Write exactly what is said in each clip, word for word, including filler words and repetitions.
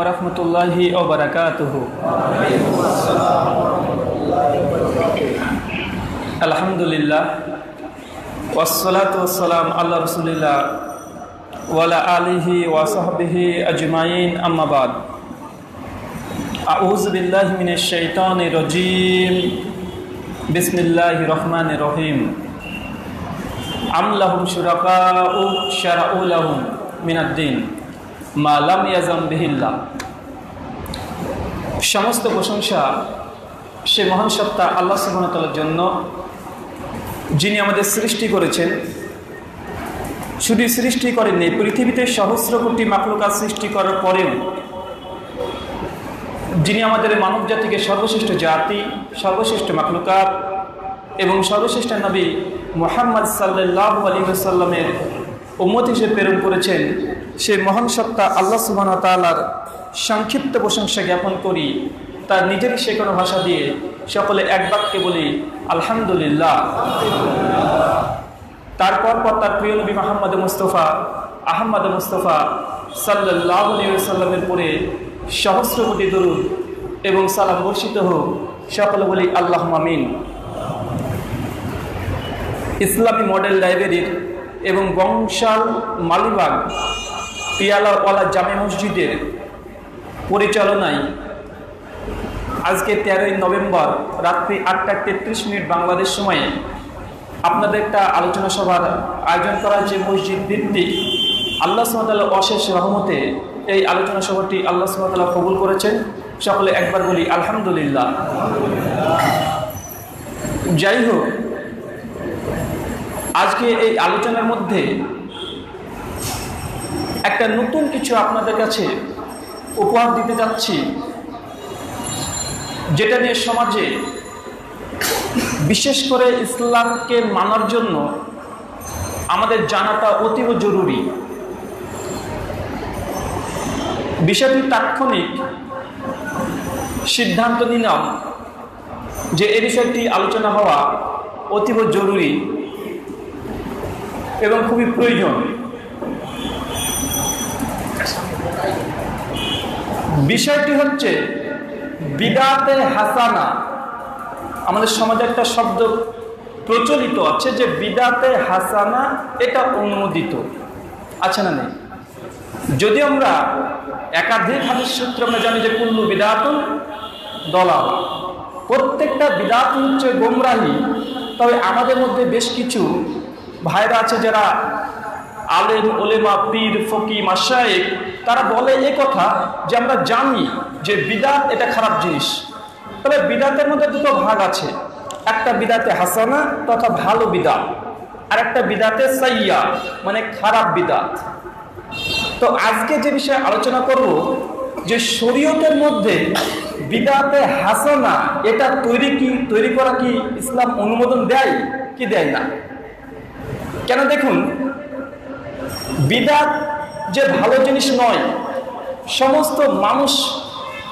वरहमतुल्लाहि व बरकातुहू। अल्हम्दुलिल्लाह वस्सलातु वस्सलाम अला रसूलिल्लाह वला आलिहि वसहबिहि अजमाइन अम्मा बाद। आऊज़ु बिल्लाहि मिनश शैतानिर रजीम। बिस्मिल्लाहिर रहमानिर रहीम। अम लहुम शुरकाउ शरअू लहुम मिनद्दीन मा लम याज़म बिहिल्लाह। समस्त प्रशंसा से महान सत्ता आल्लाह सुब्हानाहु ताआलार जन्य যিনি আমাদের সৃষ্টি করেছেন। শুধু সৃষ্টি করেননি, পৃথিবীতে সহস্র কোটি মাখলুকাত সৃষ্টি করার পরেও যিনি আমাদের মানব জাতিকে সর্বশ্রেষ্ঠ জাতি, সর্বশ্রেষ্ঠ মাখলুকাত এবং সর্বশ্রেষ্ঠ নবী মুহাম্মদ সাল্লাল্লাহু আলাইহি ওয়াসাল্লামের উম্মত হিসেবে প্রেরণ করেছেন, সেই মহান সত্তা আল্লাহ সুবহানাহু ওয়া তাআলার সংক্ষিপ্ত প্রশংসা জ্ঞাপন করি তার নিজের শেখানো ভাষা দিয়ে। সকলে এক বাক্যে বলি আলহামদুলিল্লাহ। তারপর পর তার প্রিয় নবী মুহাম্মদ মুস্তাফা আহমদ মুস্তাফা সাল্লাল্লাহু আলাইহি ওয়াসাল্লামের উপরে সহস্র কোটি দরুদ এবং সালাম বর্ষিত হোক। সকলে বলি আল্লাহুম্মা আমিন। ইসলামী মডেল লাইব্রেরির এবং বংশাল মালিবাগ পিয়ালাওয়ালা জামে মসজিদের পরিচালনায় আজকে তেরোই নভেম্বর রাত্রি আটটা তেত্রিশ মিনিট বাংলাদেশ সময়ে আপনাদের একটা আলোচনা সভার আয়োজন করা হয়েছে মসজিদ ভিত্তিক। আল্লাহ সুবহানাহু ওয়া তাআলা অশেষ রহমতে এই আলোচনা সভাটি আল্লাহ সুবহানাহু ওয়া তাআলা কবুল করেছেন। সকলে একবার বলি আলহামদুলিল্লাহ। যাই হোক, আজকে এই আলোচনার মধ্যে একটা নতুন কিছু আপনাদের কাছে উপহার দিতে যাচ্ছি, যেটা নিয়ে সমাজে বিশেষ করে ইসলামকে মানার জন্য আমাদের জানাটা অতীব জরুরি। বিষয়টি তাৎক্ষণিক সিদ্ধান্ত নিলাম যে এ বিষয়টি আলোচনা হওয়া অতীব জরুরি এবং খুবই প্রয়োজন। বিষয়টি হচ্ছে বিদআতে হাসানা। আমাদের সমাজে একটা শব্দ প্রচলিত আছে যে বিদআতে হাসানা এটা অনুমোদিত আছে না নেই। যদি আমরা একাধিক হাদিস সূত্রে আমরা জানি যে কুল্লু বিদআতুন দালালা, প্রত্যেকটা বিদআত হচ্ছে গোমরাহি। তবে আমাদের মধ্যে বেশ কিছু ভাইরা আছে যারা আলেম ওলেমা পীর ফকি মাশায়েখ, তারা বলে এই কথা যে আমরা জানি যে বিদআত এটা খারাপ জিনিস। তবে বিদআতের মধ্যে দুটো ভাগ আছে, একটা বিদআতে হাসানা তথা ভালো বিদআত, আর একটা বিদআতে সাইয়্যা মানে খারাপ বিদআত। তো আজকে যে বিষয়ে আলোচনা করব যে শরীয়তের মধ্যে বিদআতে হাসানা এটা তৈরি কি তৈরি করা কি ইসলাম অনুমোদন দেয় কি দেয় না। কেন দেখুন, বিদআত যে ভালো জিনিস নয় সমস্ত মানুষ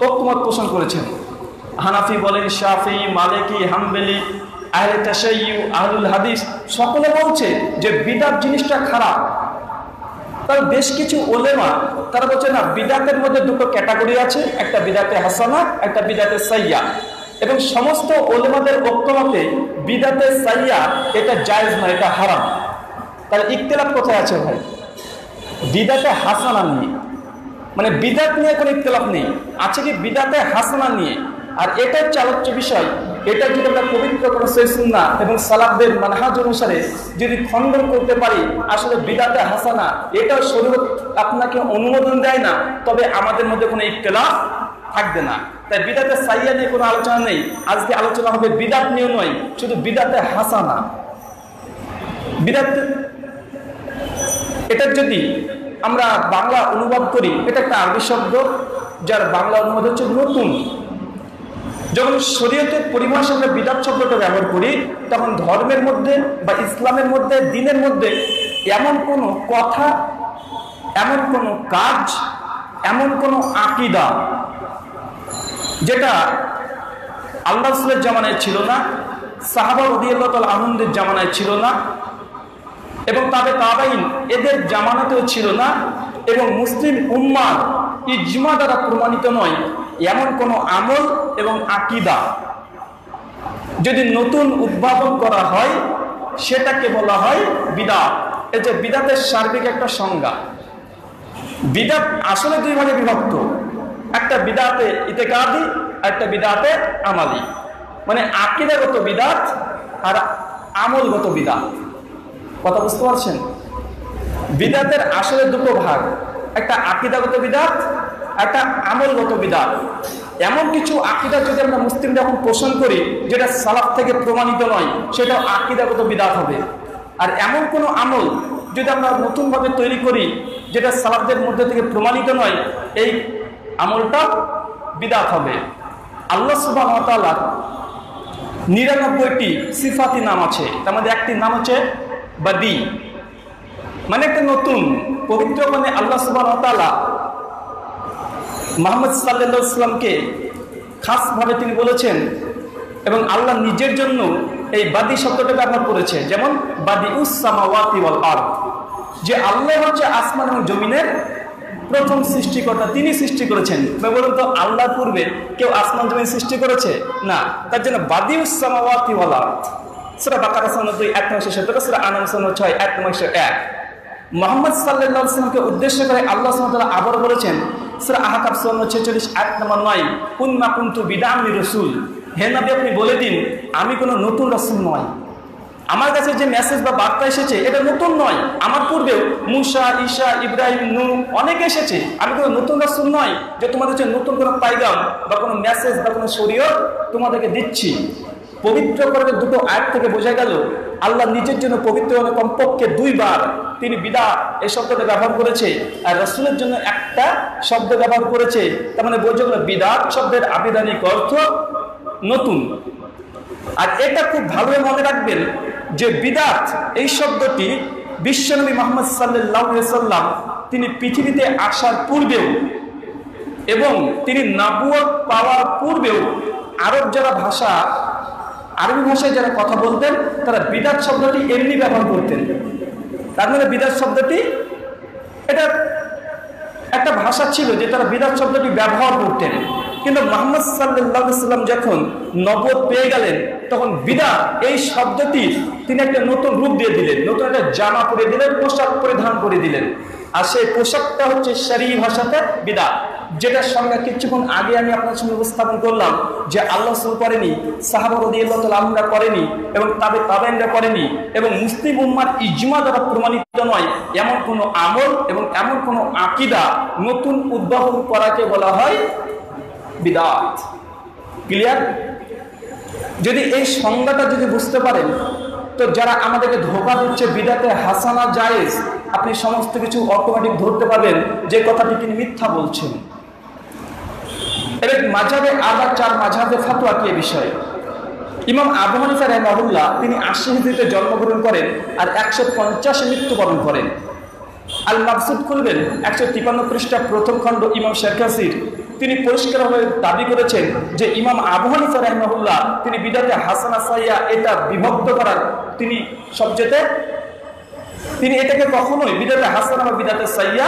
ঐকমত পোষণ করেছেন। হানাফি বলেন, শাফিঈ, মালিকি, হাম্বলি, আহলে তাশায়্যু, আহলুল হাদিস সকলে বলছে যে বিদআত জিনিসটা খারাপ। তার বেশ কিছু ওলেমা তারা বলছে না, বিদআতের মধ্যে দুটো ক্যাটাগরি আছে, একটা বিদআতে হাসানা, একটা বিদআতে সাইয়্যা। এবং সমস্ত ওলেমাদের ঐকমতে বিদআতে সাইয়্যা এটা জায়েজ নয়, এটা হারাম। তাহলে ইখতিলাফ কোথায় আছে ভাই? বিদআতে হাসানা নিয়ে, মানে বিদআত নিয়ে কোনো ইখতিলাফ নেই। আছে কি বিদআতে হাসানা নিয়ে, আর এটার চালচ্য বিষয় এটা যদি আমরা পবিত্র কোন সহিহ সুন্নাহ এবং সালাফদের মানহাজ অনুসারে যদি খণ্ডন করতে পারি আসলে বিদআতে হাসানা এটা শরীয়ত আপনাকে অনুমোদন দেয় না, তবে আমাদের মধ্যে কোনো ইখতিলাফ থাকবে না। তাই বিদআতে সাইয়্যা নিয়ে কোনো আলোচনা নেই। আজকে আলোচনা হবে বিদআত নিয়ে নয়, শুধু বিদআতে হাসানা। বিদআত এটা যদি আমরা বাংলা অনুবাদ করি, এটা একটা আরবি শব্দ যার বাংলা অনুবাদ হচ্ছে নতুন। যখন শরীয়তের পরিভাষায় আমরা বিদআত শব্দটা ব্যবহার করি তখন ধর্মের মধ্যে বা ইসলামের মধ্যে দ্বীনের মধ্যে এমন কোনো কথা, এমন কোনো কাজ, এমন কোনো আকীদা যেটা আল্লাহ রাসূলের জামানায় ছিল না, সাহাবা রাদিয়াল্লাহু তাআলা আনহুদের জামানায় ছিল না এবং তাদের তাবাইন এদের জামানাতেও ছিল না এবং মুসলিম উম্মাহ इज्मा द्वारा प्रमाणित नय एमन कोनो आमल एवं आकीदा यदि नतून उद्भावन करा हय सेटाके बला हय बिदअत। एई जे बिदअतेर सार्बिक एकटा संज्ञा। बिदअत आसले दुई भागे विभक्त, एकटा बिदअते इतिकादी और एकटा बिदअते आमाली, माने आकीदागत बिदअत और आमलगत बिदअत। कथा बुझते पारছেন? बिदअतेर आसले दुटो भाग, একটা আকীদাগত বিদআত একটা আমলগত বিদআত। এমন কিছু আকীদা যদি আমরা মুসলিম যখন পোষণ করি যেটা সালাফ থেকে প্রমাণিত নয় সেটা আকীদাগত বিদআত হবে, আর এমন কোন আমল যদি আমরা নতুন ভাবে তৈরি করি যেটা সালাফদের মধ্যে থেকে প্রমাণিত নয় এই আমলটা বিদআত হবে। আল্লাহ সুবহানাহু ওয়া তাআলা নিরানব্বইটি সিফাতি নাম আছে, তার মধ্যে একটি নাম হচ্ছে বাদি, মানে একটা নতুন পবিত্র, মানে আল্লাহ সুবহানাহু ওয়া তাআলা মুহাম্মদ সাল্লাল্লাহু আলাইহি ওয়াসাল্লামকে খাসভাবে তিনি বলেছেন এবং আল্লাহ নিজের জন্য এই বাদি শব্দটা ব্যবহার করেছে। যেমন বাদিউস সামাওয়াতি ওয়াল আরদ, যে আল্লাহ হচ্ছে আসমান এবং জমিনের প্রথম সৃষ্টিকর্তা, তিনি সৃষ্টি করেছেন। বলুন তো আল্লাহর পূর্বে কেউ আসমান জমিন সৃষ্টি করেছে? না। তার জন্য বাদিউস সামাওয়াতি ওয়াল আরদ। সূরা বাকারা দুই এক নম্বর সূরা, সূরা আনাম ছয় এক নম্বর এক। মুহাম্মদ সাল্লাল্লাহু আলাইহি ওয়াসাল্লামকে উদ্দেশ্য করে আল্লাহ সুবহানাহু ওয়া তাআলা আবার বলেছেন সূরা আহকাফ ছয়চল্লিশ আয়াত নম্বর নয়, কুন্না কুনতু বিদাম রাসূল, হে নবী আপনি বলে দিন আমি কোনো নতুন রাসূল নই, আমার কাছে যে মেসেজ বা বার্তা এসেছে এটা নতুন নয়, আমার পূর্বেও মুসা ঈসা ইব্রাহিম নূহ অনেকে এসেছে, আমি কোনো নতুন রাসূল নই যে তোমাদের জন্য নতুন কোনো পয়গাম বা কোনো মেসেজ বা কোনো শরীয়ত তোমাদেরকে দিচ্ছি। পবিত্র কোরআনের দুটো আয়াত থেকে বোঝা গেল আল্লাহ নিজের জন্য পবিত্র কোরআনে কমপক্ষে দুইবার তিনি বিদআত এই শব্দটা ব্যবহার করেছে আর রাসূলের জন্য একটা শব্দ ব্যবহার করেছে। তার মানে বোঝা গেল বিদআত শব্দের আবিধানিক অর্থ নতুন। আর এটা খুব ভালোভাবে মনে রাখবেন যে বিদআত এই শব্দটি বিশ্বনবী মুহাম্মদ সাল্লাল্লাহু আলাইহি ওয়াসাল্লাম তিনি পৃথিবীতে আসার পূর্বেও এবং তিনি নবুয়ত পাওয়ার পূর্বেও আরব যারা ভাষা আরবি ভাষায় যারা কথা বলতেন তারা বিদআত শব্দটি এমনি ব্যবহার করতেন। তার মানে বিদআত শব্দটি এটা একটা ভাষা ছিল যে তারা বিদআত শব্দটি ব্যবহার করতেন, কিন্তু মুহাম্মদ সাল্লাল্লাহু আলাইহি ওয়াসাল্লাম যখন নবুয়ত পেয়ে গেলেন তখন বিদআত এই শব্দটি তিনি একটা নতুন রূপ দিয়ে দিলেন, নতুন একটা জামা পরে দিলেন, পোশাক পরিধান করে দিলেন। আর সেই পোশাকটা হচ্ছে শরীয়ী ভাষাতে বিদআত, যেটার সঙ্গে কিছুক্ষণ আগে আমি আপনার সঙ্গে উপস্থাপন করলাম যে আল্লাহ রাসূল করেনি, সাহাবা রাদিয়াল্লাহু তাআলা করেনি এবং তাবে তাবেঈনরা করেনি এবং মুসলিম উম্মার ইজমা দ্বারা প্রমাণিত নয় এমন কোনো আমল এবং এমন কোনো আকীদা নতুন উদ্ভাবন করাকে বলা হয় বিদআত। ক্লিয়ার? যদি এই সংজ্ঞাটা যদি বুঝতে পারেন তো যারা আমাদেরকে ধোঁকা দিচ্ছে বিদআতে হাসানা জায়েজ, আপনি সমস্ত কিছু অটোমেটিক ধরতে পারবেন যে কথাটি তিনি মিথ্যা বলছেন। এবং মাযহাবে আরবা চার মাযহাবে ফতোয়া কি বিষয়ে ইমাম আবু হানিফা রাহিমাহুল্লাহ তিনি আশি হিজরিতে জন্মগ্রহণ করেন আর একশো পঞ্চাশে মৃত্যুবরণ করেন। আল মাবসুদ খুলবেন একশো তিপ্পান্ন পৃষ্ঠা প্রথম খণ্ড ইমাম শারকাসির তিনি পরিষ্কারভাবে দাবি করেছেন যে ইমাম আবু হানিফা রাহিমাহুল্লাহ তিনি বিদআতে হাসানা সাইয়্যা এটা বিভক্ত করার তিনি সবচেয়ে তিনি এটাকে কখনোই বিদআতে হাসানা বা বিদআতে সাইয়্যা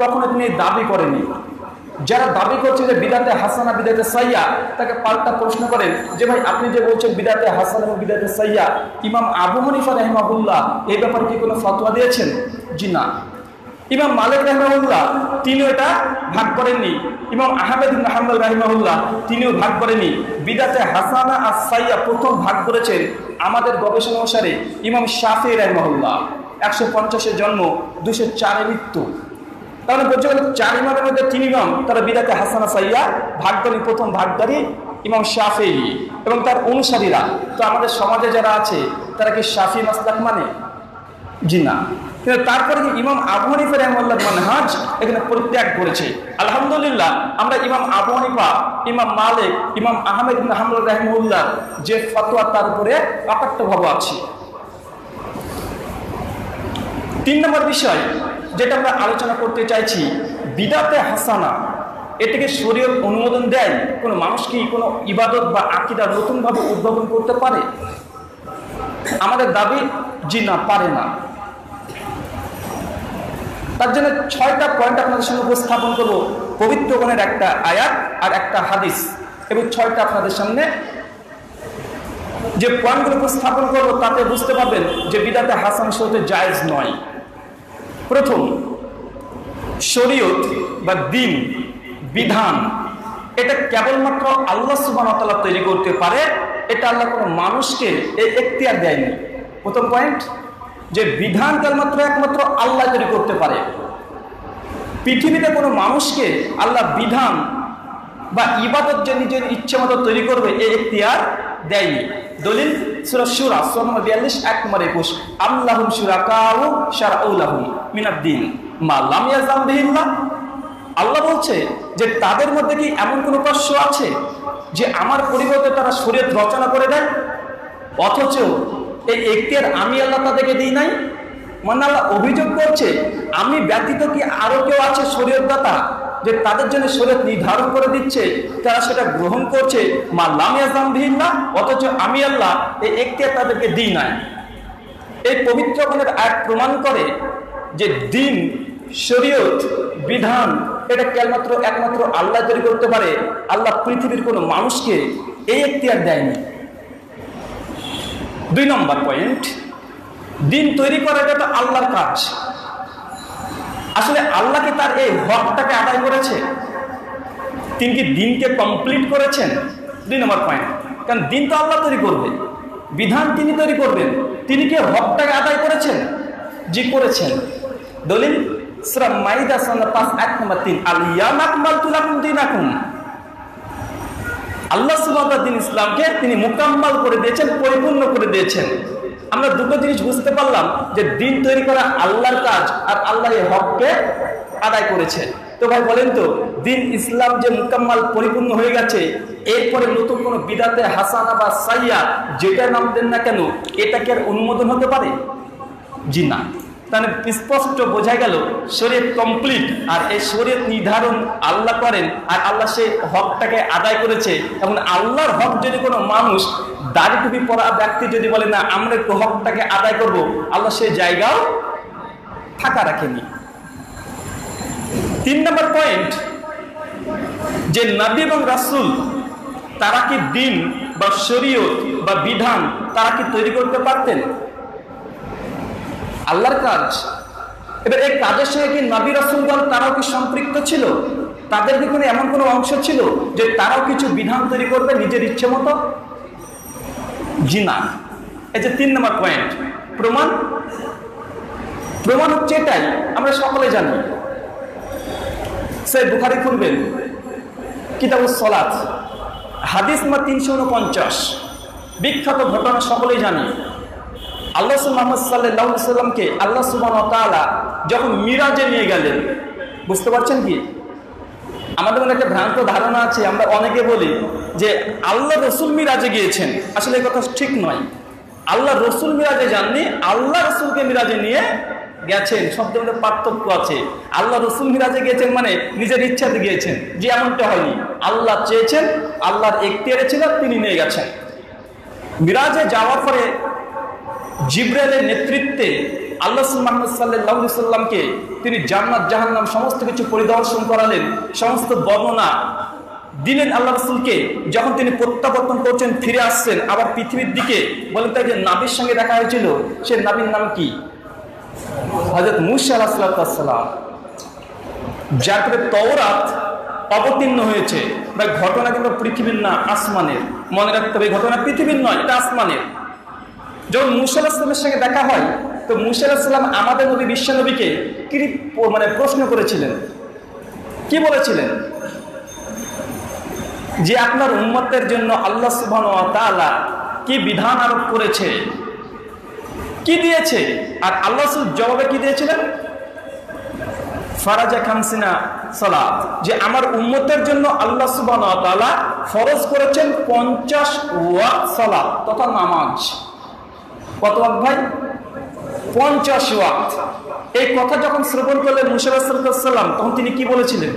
কখনো তিনি দাবি করেননি। যারা দাবি করছে যে বিদআতে হাসানা বিদআতে সাইয়্যা তাকে পাল্টা প্রশ্ন করেন যে ভাই আপনি যে বলছেন বিদআতে হাসানা এবং বিদআতে সাইয়্যা ইমাম আবু হানিফা রাহিমাহুল্লাহ এই ব্যাপারে কি কোনো ফতোয়া দিয়েছেন? জি না। ইমাম মালিক রাহিমাহুল্লাহ তিনিও এটা ভাগ করেননি, ইমাম আহমেদ ইবনে হাম্বল রাহিমাহুল্লাহ তিনিও ভাগ করেননি। বিদআতে হাসানা আর সাইয়্যা প্রথম ভাগ করেছেন আমাদের গবেষণা অনুসারে ইমাম শাফিঈ রাহিমাহুল্লাহ একশো পঞ্চাশে জন্ম দুশো চারে মৃত্যু। তাহলে বলছে চার ইমামের মধ্যে তিন ইমাম তারা বিদআতে হাসানা সাইয়্যা ভাগদারী, প্রথম ভাগদারী ইমাম শাফিঈ এবং তার অনুসারীরা। তো আমাদের সমাজে যারা আছে তারা কি শাফিঈ মাসলাক মানে? জি না। কিন্তু তারপরে কি ইমাম আবু হানিফা রাহিমাহুল্লাহ মানহাজ এখানে পরিত্যাগ করেছে? আলহামদুলিল্লাহ আমরা ইমাম আবু হানিফা ইমাম মালিক ইমাম আহমেদ ইবনে হাম্বল রাহিমাহুল্লাহ যে ফতোয়া তার উপরে অকাট্যভাবে আছি। তিন নম্বর বিষয় যেটা আমরা আলোচনা করতে চাইছি বিদআতে হাসানা এটাকে শরীয়ত অনুমোদন দেয়? কোনো মানুষ কি কোনো ইবাদত বা আকীদা নতুনভাবে উদ্ভাবন করতে পারে? আমাদের দাবি জি না, পারে না। তার জন্য ছয়টা পয়েন্ট আপনাদের সঙ্গে উপস্থাপন করবো পবিত্র কোরআনের একটা আয়াত আর একটা হাদিস এবং ছয়টা আপনাদের সামনে যে পয়েন্টগুলো উপস্থাপন করব তাতে বুঝতে পারবেন যে বিদাতে হাসান শরীয়তে জায়েজ নয়। প্রথম, শরীয়ত বা দিন বিধান এটা কেবলমাত্র আল্লাহ সুবহানাহু ওয়া তাআলা তৈরি করতে পারে, এটা আল্লাহ কোনো মানুষকে এই এখতিয়ার দেয়নি। প্রথম পয়েন্ট যে বিধান কেবলমাত্র একমাত্র আল্লাহ তৈরি করতে পারে। পৃথিবীতে কোনো মানুষকে আল্লাহ বিধান বা ইবাদত যে নিজের ইচ্ছে মতো তৈরি করবে এই এখতিয়ার দেয়নি। দলিল সূরা শূরা এক নম্বর বিয়াল্লিশ এক নম্বর একুশ, আল্লাহুম শুরাকাউ শারআউ লাহুম মিনাদ দ্বীন মা লাম ইয়াজাম বিহিল্লাহ। আল্লাহ বলছে যে তাদের মধ্যে কি এমন কোনো উপাস্য আছে যে আমার পরিবর্তে তারা শরীয়ত রচনা করে দেয়, অথচ এই এখতিয়ার আমি আল্লাহ তাদেরকে দিই নাই। মানে আল্লাহ অভিযোগ করছে আমি ব্যতীত কি আরও কেউ আছে শরীয়তদাতা যে তাদের জন্য শরীয়ত নির্ধারণ করে দিচ্ছে, তারা সেটা গ্রহণ করছে, মানলাম ইয়াজাম বিহিল্লাহ, অথচ আমি আল্লাহ এই এখতিয়ার তাদেরকে দিই নাই। এই পবিত্র কোরআনের আয়াত প্রমাণ করে যে দিন শরীয়ত বিধান এটা কেবলমাত্র একমাত্র আল্লাহ তৈরি করতে পারে, আল্লাহ পৃথিবীর কোনো মানুষকে এই এখতিয়ার দেয়নি। দুই নম্বর পয়েন্ট, দিন তৈরি করা এটা তো আল্লাহর কাজ। আসলে আল্লাহ কি তার এই হকটাকে আদায় করেছে? তিনি কি দিনকে কমপ্লিট করেছেন? দুই নম্বর পয়েন্ট, কারণ দিন তো আল্লাহ তৈরি করবে, বিধান তিনি তৈরি করবেন, তিনি কি হকটাকে আদায় করেছেন? জি করেছেন। দলিল সূরা মাইদা পাঁচ এক নম্বর তিন, আল ইয়ামা আকমালতু লাকুম দীনাকুম। আল্লাহ সুবহানাহু ওয়া তাআলা দিন ইসলামকে তিনি মুকাম্মাল করে দিয়েছেন, পরিপূর্ণ করে দিয়েছেন। আমরা দুটো জিনিস বুঝতে পারলাম যে দিন তৈরি করা আল্লাহর কাজ আর আল্লাহ এই হককে আদায় করেছে। তো ভাই বলেন তো, দিন ইসলাম যে মুকাম্মাল পরিপূর্ণ হয়ে গেছে, এরপরে নতুন কোনো বিদাতে হাসানা বা সাইয়া যেটা নাম দেন না কেন, এটাকে আর অনুমোদন হতে পারে? জি না। তাহলে স্পষ্ট বোঝা গেল শরীয়ত কমপ্লিট, আর এই শরীয়ত নির্ধারণ আল্লাহ করেন, আর আল্লাহ সেই হকটাকে আদায় করেছে। এখন আল্লাহর হক যদি কোনো মানুষ দাড়ি টুপি পরা ব্যক্তি যদি বলে না আমরা একটু হকটাকে আদায় করব, আল্লাহ সেই জায়গাও ফাঁকা রাখেনি। তিন নম্বর পয়েন্ট যে নবী এবং রাসূল তারা কি দিন বা শরীয়ত বা বিধান তারা কি তৈরি করতে পারতেন? আল্লাহর কাজ। এবার এই কাজের সঙ্গে কি নবী রাসূলগণ তারাও কি সম্পৃক্ত ছিল? তাদের কি কোনো এমন কোনো অংশ ছিল যে তারাও কিছু বিধান তৈরি করবে নিজের ইচ্ছে মতো? জি না। এই যে তিন নম্বর পয়েন্ট, প্রমাণ প্রমাণ হচ্ছে এটাই আমরা সকলে জানি। সে বুখারী খুলবেন, কিতাবুস সালাত হাদিস নম্বর তিনশো উনপঞ্চাশ, বিখ্যাত ঘটনা সকলেই জানি। আল্লাহ মুহাম্মদ সাল্লাল্লাহু আলাইহি সাল্লামকে আল্লাহ সুবহানাহু ওয়া তাআলা যখন মিরাজে নিয়ে গেলেন, বুঝতে পারছেন কি? আমাদের মনে একটা ভ্রান্ত ধারণা আছে, আমরা অনেকে বলি যে আল্লাহ রসুল মিরাজে গিয়েছেন। আসলে এই কথা ঠিক নয়। আল্লাহ রসুল মিরাজে যাননি, আল্লাহ রসুলকে মিরাজে নিয়ে গেছেন। শব্দের মধ্যে পার্থক্য আছে। আল্লাহ রসুল মিরাজে গিয়েছেন মানে নিজের ইচ্ছাতে গিয়েছেন, যে এমনটা হয়নি। আল্লাহ চেয়েছেন, আল্লাহর এখতিয়ারে ছিল, তিনি নিয়ে গেছেন। মিরাজে যাওয়ার পরে জিব্রাইলের নেতৃত্বে আল্লাহ মুহাম্মদ সাল্লাল্লাহু আলাইহি সাল্লামকে তিনি জান্নাত জাহান্নাম সমস্ত কিছু পরিদর্শন করালেন, সমস্ত বর্ণনা দিলেন। আল্লাহ রাসূলকে যখন তিনি প্রত্যাবর্তন করছেন, ফিরে আসছেন আবার পৃথিবীর দিকে, বলেন তাই যে নবীর সঙ্গে দেখা হয়েছিল, সে নবীর নাম কি? হযরত মূসা আলাইহিস সালাম, যার উপরে তওরাত অবতীর্ণ হয়েছে। ভাই ঘটনা কিন্তু পৃথিবীর না, আসমানের। মনে রাখতে হবে ঘটনা পৃথিবীর নয়, এটা আসমানের। যখন মূসা আলাইহিস সালামের সঙ্গে দেখা হয়, তো মূসা আলাইহিস সালাম আমাদের নবী বিশ্বনবীকে কি মানে প্রশ্ন করেছিলেন, কি বলেছিলেন? যে আপনার উম্মতের জন্য আল্লাহ সুবহানাহু ওয়া তাআলা কি বিধান আরোপ করেছে, কি দিয়েছে? আর আল্লাহ রাসূল জবাবে কি দিয়েছিলেন? ফারাজা খামসিনা সালাত, যে আমার উম্মতের জন্য আল্লাহ সুবহানাহু ওয়া তাআলা ফরজ করেছেন পঞ্চাশ ওয়াক্ত সালাত তথা নামাজ। কত ওয়াক্ত ভাই? পঞ্চাশ ওয়াক্ত। এই কথা যখন শ্রবণ করলেন মূসা আলাইহিস সালাম, তখন তিনি কি বলেছিলেন?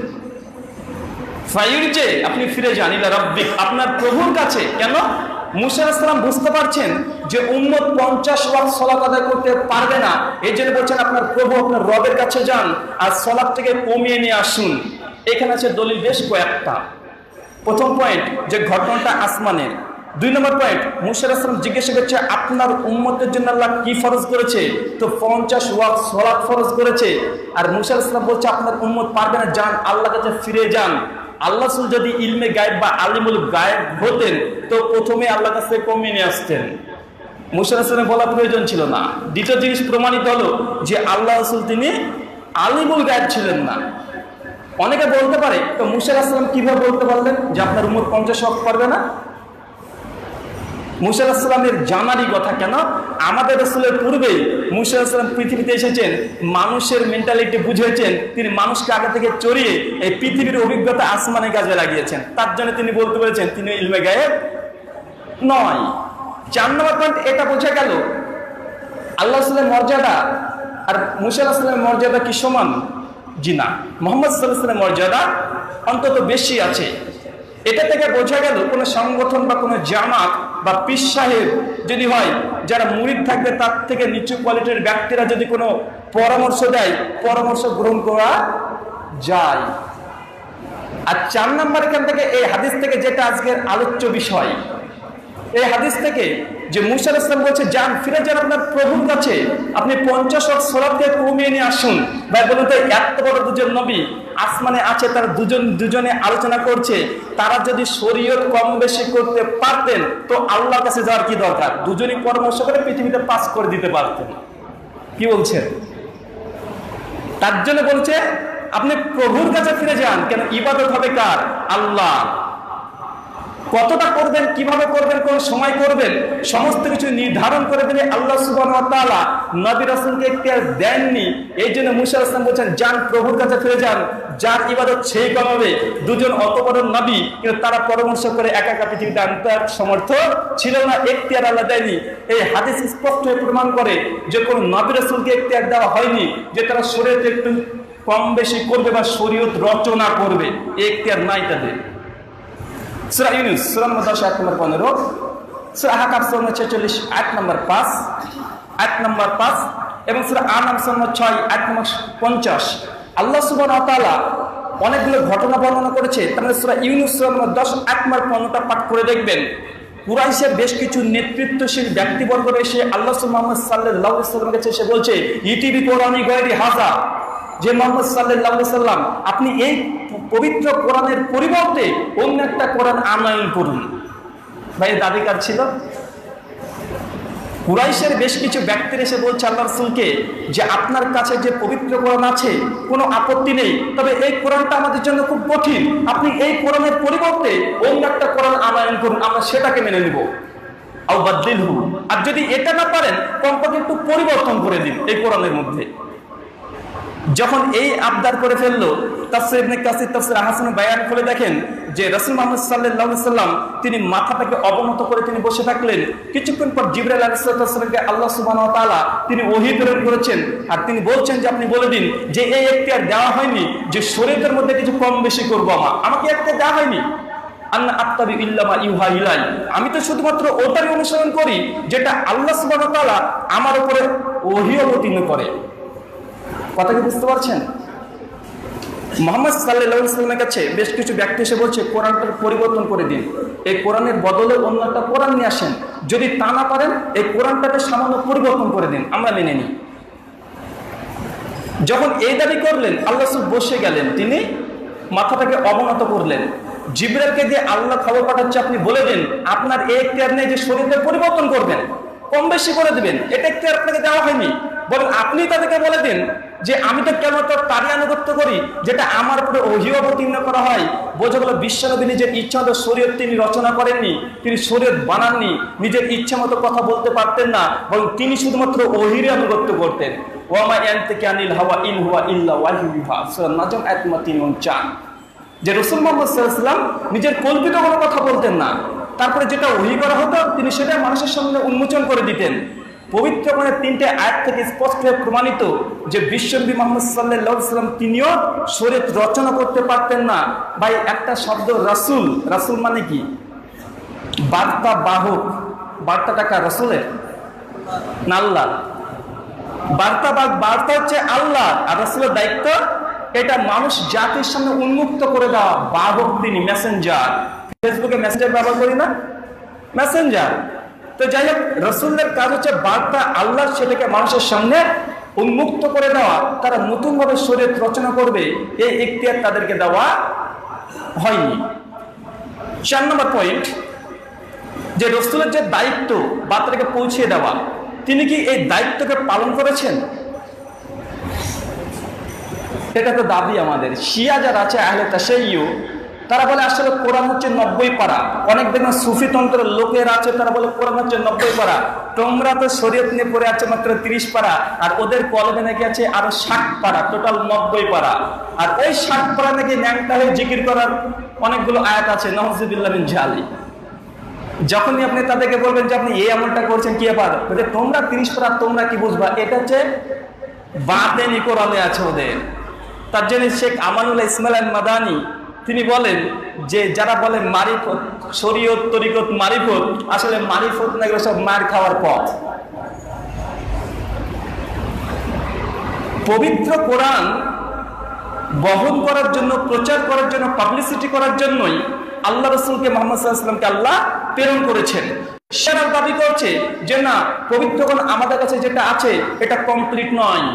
ফায়ুরজে, আপনি ফিরে যান, ইলা রাব্বিক, আপনার প্রভুর কাছে। কেন? মূসা আলাইহিস সালাম বুঝতে পারছেন যে উম্মত পঞ্চাশ ওয়াক্ত সালাত আদায় করতে পারবে না, এই জন্য বলছেন আপনার প্রভু, আপনার রবের কাছে যান আর সালাতটাকে কমিয়ে নিয়ে আসুন। এখানে আছে দলিল বেশ কয়েকটা। প্রথম পয়েন্ট যে ঘটনাটা আসমানের। দুই নম্বর পয়েন্ট, মুসা আলাইহিস সালাম জিজ্ঞাসা করছে আপনার উম্মতের জন্য আল্লাহ কি ফরজ করেছে, তো পঞ্চাশ ওয়াক্ত সালাত ফরজ করেছে। আর মুসা আলাইহিস সালাম বলছে আপনার উম্মত পারবে না, যান আল্লাহর কাছে ফিরে যান। আল্লাহ রাসূল যদি ইলমে গায়েব বা আলিমুল গায়েব হতেন তো প্রথমে আল্লাহর কাছে কমিয়ে নিয়ে আসতেন, মুসা আলাইহিস সালামের বলা প্রয়োজন ছিল না। দ্বিতীয় জিনিস প্রমাণিত হলো যে আল্লাহ রাসূল তিনি আলিমুল গায়েব ছিলেন না। অনেকে বলতে পারে তো মুসা আলাইহিস সালাম কিভাবে বলতে পারলেন যে আপনার উম্মত পঞ্চাশ ওয়াক্ত পারবে না? মুসা আলাইহিস সালামের জানারই কথা, কেন আমাদের রাসূলের পূর্বে মুসা আলাইহিস সালাম পৃথিবীতে এসেছেন, মানুষের মেন্টালিটি বুঝেছেন, তিনি মানুষকে আগে থেকে চড়িয়ে এই পৃথিবীর অভিজ্ঞতা আসমানের কাজে লাগিয়েছেন, তার জন্য তিনি বলতে পেরেছেন তিনি ইলমে গায়েব নয়। চার নম্বর পয়েন্ট, এটা বোঝা গেল আল্লাহ রাসূলের মর্যাদা আর মুসা আলাইহিস সালামের মর্যাদা কি সমান? জি না, মুহাম্মদ সাল্লাল্লাহু আলাইহি ওয়াসাল্লামের মর্যাদা অন্তত বেশি আছে। এটা থেকে বোঝা গেল কোনো সংগঠন বা কোনো জামাত বা পীর সাহেব যদি হয়, যারা মুরিদ থাকবে তার থেকে নিচু কোয়ালিটির ব্যক্তিরা যদি কোনো পরামর্শ দেয়, পরামর্শ গ্রহণ করা যায়। আর চার নম্বর এখান থেকে এই হাদিস থেকে যেটা আজকের আলোচ্য বিষয়, এই হাদিস থেকে যে মুসা আলাইহিস সালাম বলছে যান ফিরে যান আপনার প্রভুর কাছে, আপনি পঞ্চাশ ওয়াক্ত সালাতকে কমিয়ে নিয়ে আসুন। ভাই বলুন তো এত বড় দুজন নবী আসমানে আছে, তারা দুজন দুজনে আলোচনা করছে, তারা যদি শরীয়ত কম বেশি করতে পারতেন তো আল্লাহর কাছে যাওয়ার কি দরকার, দুজনই পরামর্শ করে পৃথিবীতে পাস করে দিতে পারতেন। কি বলছেন? তার জন্য বলছে আপনি প্রভুর কাছে ফিরে যান, কেন ইবাদত হবে কার? আল্লাহ। কতটা করবেন, কিভাবে করবেন, কোন সময় করবেন, সমস্ত কিছু নির্ধারণ করে দিলে আল্লাহ সুবহানাহু ওয়া তাআলা নবী রাসূলকে এখতিয়ার দেননি। এই জন্য মুসা আলাইহিস সালাম বলেন যান প্রভুর কাছে ফিরে যান, যার ইবাদত সেই কমাবে। দুজন অতপর নবী কিন্তু তারা পরামর্শ করে একা একা পৃথিবীতে আনতে সমর্থ ছিল না, এখতিয়ার আল্লাহ দেননি। এই হাদিস স্পষ্ট প্রমাণ করে যে কোন নবী রাসূলকে এখতিয়ার দেওয়া হয়নি যে তারা শরীয়ত একটু কম বেশি করবে বা শরীয়ত রচনা করবে, এখতিয়ার নাই তাদের। সূরা ইউনূস সূরা দশ আয়াত নম্বর পনেরো, সূরা আহকাফ ছেচল্লিশ আয়াত নম্বর পাঁচ আয়াত নম্বর পাঁচ এবং সূরা আনাম ছয় আয়াত নম্বর পঞ্চাশ আল্লাহ সুবহানাহু ওয়া তাআলা অনেকগুলো ঘটনা বর্ণনা করেছে। তাহলে সূরা ইউনূস সূরা নম্বর দশ আয়াত নম্বর পনেরোটা পাঠ করে দেখবেন। কুরাইশের বেশ কিছু নেতৃত্বশীল ব্যক্তিবর্গ এসে আল্লাহ মুহাম্মদ সাল্লাল্লাহু আলাইহি ওয়াসাল্লামের কাছে এসে বলছে ইতিবি কোরআনি গায়রি হাযা, যে মুহাম্মদ সাল্লাল্লাহু আলাইহি ওয়াসাল্লাম আপনি এই পবিত্র কোরআনের পরিবর্তে অন্য একটা কোরআন আনয়ন করুন। ভাই দাবি কার ছিল? কুরাইশের বেশ কিছু ব্যক্তির এসে বলছে আল্লাহ রাসূলকে যে আপনার কাছে যে পবিত্র কোরআন আছে কোনো আপত্তি নেই, তবে এই কোরআনটা আমাদের জন্য খুব কঠিন, আপনি এই কোরআনের পরিবর্তে অন্য একটা কোরআন আনয়ন করুন, আমরা সেটাকে মেনে নেব। আও বাদদিলহু, আর যদি এটা না পারেন কমপক্ষে একটু পরিবর্তন করে দিন এই কোরআনের মধ্যে। যখন এই আবদার করে ফেললো, তাফসীর ইবনে কাসির তাফসীর আহসানুল বায়ান খুলে দেখেন যে রাসূল মুহাম্মদ সাল্লাল্লাহু আলাইহি সাল্লাম তিনি মাথাটাকে অবনত করে তিনি বসে থাকলেন। কিছুক্ষণ পর জিবরাইল আলাইহিস সালামকে আল্লাহ সুবহানাহু ওয়া তাআলা তিনি ওহী প্রেরণ করেছেন, আর তিনি বলছেন যে আপনি বলে দিন যে এই এখতিয়ার দেওয়া হয়নি যে শরীয়তের মধ্যে কিছু কম বেশি করবো, আমার আমাকে এখতিয়ার দেওয়া হয়নি। আন্না আত্তাবি ইল্লা মা ইউহা ইলাই, আমি তো শুধুমাত্র ওটারই অনুসরণ করি যেটা আল্লাহ সুবহানাহু ওয়া তাআলা আমার উপরে ওহী অবতীর্ণ করে। কথা কি বুঝতে পারছেন? মুহাম্মদ সাল্লাল্লাহু আলাইহি সাল্লামের কাছে বেশ কিছু ব্যক্তি এসে বলছে কোরআনটার পরিবর্তন করে দিন, এই কোরআনের বদলে অন্য একটা কোরআন নিয়ে আসেন, যদি তা না পারেন এই কোরআনটাকে সামান্য পরিবর্তন করে দিন, আমরা মেনে নিই। যখন এই দাবি করলেন আল্লাহ রাসূল বসে গেলেন, তিনি মাথাটাকে অবনত করলেন। জিবরাইলকে দিয়ে আল্লাহ খবর পাঠাচ্ছে আপনি বলে দিন আপনার এই এখতিয়ার নেই যে শরীয়তকে পরিবর্তন করবেন, কম বেশি করে দেবেন, এটা এখতিয়ার আপনাকে দেওয়া হয়নি, বলেন আপনি তাদেরকে বলে দিন যে আমি তো কেন তো তারই আনুগত্য করি যেটা আমার উপরে ওহী অবতীর্ণ করা হয়। বোঝা গেল বিশ্বনবী নিজের ইচ্ছা মতো শরীয়ত তিনি রচনা করেননি, তিনি শরীয়ত বানাননি, নিজের ইচ্ছা মতো কথা বলতে পারতেন না, বরং তিনি শুধুমাত্র ওহীর আনুগত্য করতেন। ওয়া মা ইয়ানতিকু আনিল হাওয়া ইন হুয়া ইল্লা ওয়াহয়ু ইউহা, সূরা নাজম আয়াত তিন চার। যে রাসূল মুহাম্মদ সাল্লাল্লাহু আলাইহি সাল্লাম নিজের কল্পিত কোনো কথা বলতেন না, তারপরে যেটা ওহী করা হতো তিনি সেটা মানুষের সামনে উন্মোচন করে দিতেন। পবিত্র কোরআনের তিনটে আয়াত থেকে স্পষ্ট প্রমাণিত যে বিশ্বনবী মুহাম্মদ সাল্লাল্লাহু আলাইহি সাল্লাম তিনিও শরীয়ত রচনা করতে পারতেন না। ভাই একটা শব্দ রাসূল, রাসূল মানে কি? বার্তা বাহক। বার্তাটা কার? রাসূলের না আল্লাহ? বার্তা বাহক বার্তা হচ্ছে আল্লাহ, আর রাসূলের দায়িত্ব এটা মানুষ জাতির সামনে উন্মুক্ত করে দেওয়া বাহক তিনি মেসেঞ্জার। ফেসবুকে মেসেঞ্জার ব্যবহার করি না, মেসেঞ্জার। তো যাই হোক, রসুলের কাজ হচ্ছে বার্তা আল্লাহ সেটাকে মানুষের সামনে উন্মুক্ত করে দেওয়া। তারা নতুন ভাবে শরীয়ত রচনা করবে এই ইখতিয়ার তাদেরকে দেওয়া হয়নি। চার নম্বর পয়েন্ট, যে রসুলের যে দায়িত্ব বার্তাকে পৌঁছে দেওয়া, তিনি কি এই দায়িত্বকে পালন করেছেন? এটা তো দাবি আমাদের। শিয়া যারা আছে আহলে তাশাইয়্যু, তারা বলে আসলে কোরআন হচ্ছে নব্বই পারা। অনেক দেখবেন সুফিতন্ত্রের লোকেরা আছে, তারা বলে কোরআন হচ্ছে নব্বই পারা, তোমরা তো শরীয়ত নিয়ে পড়ে আছে মাত্র তিরিশ পারা, আর ওদের কলমে নাকি আছে আরো ষাট পারা, টোটাল নব্বই পারা। আর ওই ষাট পারা নাকি ন্যাংটা হয়ে জিকির করার অনেকগুলো আয়াত আছে, নাউযুবিল্লাহ মিন জালি। যখনই আপনি তাদেরকে বলবেন যে আপনি এই আমলটা করছেন, কি ব্যাপার, তোমরা তিরিশ পারা তোমরা কি বুঝবা, এটা হচ্ছে বাতেনি কোরআনে আছে ওদের। তার জন্য শেখ আমানুল্লাহ ইসমাইল মাদানি তিনি বলেন যে যারা বলে মারিফত, শরীয়ত, তরিকত, মারিফত, আসলে মারিফত না সব মার খাওয়ার পথ। পবিত্র কোরআন বহন করার জন্য, প্রচার করার জন্য, পাবলিসিটি করার জন্যই আল্লাহ রসুলকে মোহাম্মদ সাল্লাল্লাহু আলাইহি ওয়াসাল্লামকে আল্লাহ প্রেরণ করেছেন। সেরা দাবি করছে যে না, পবিত্র কোরআন আমাদের কাছে যেটা আছে এটা কমপ্লিট নয়।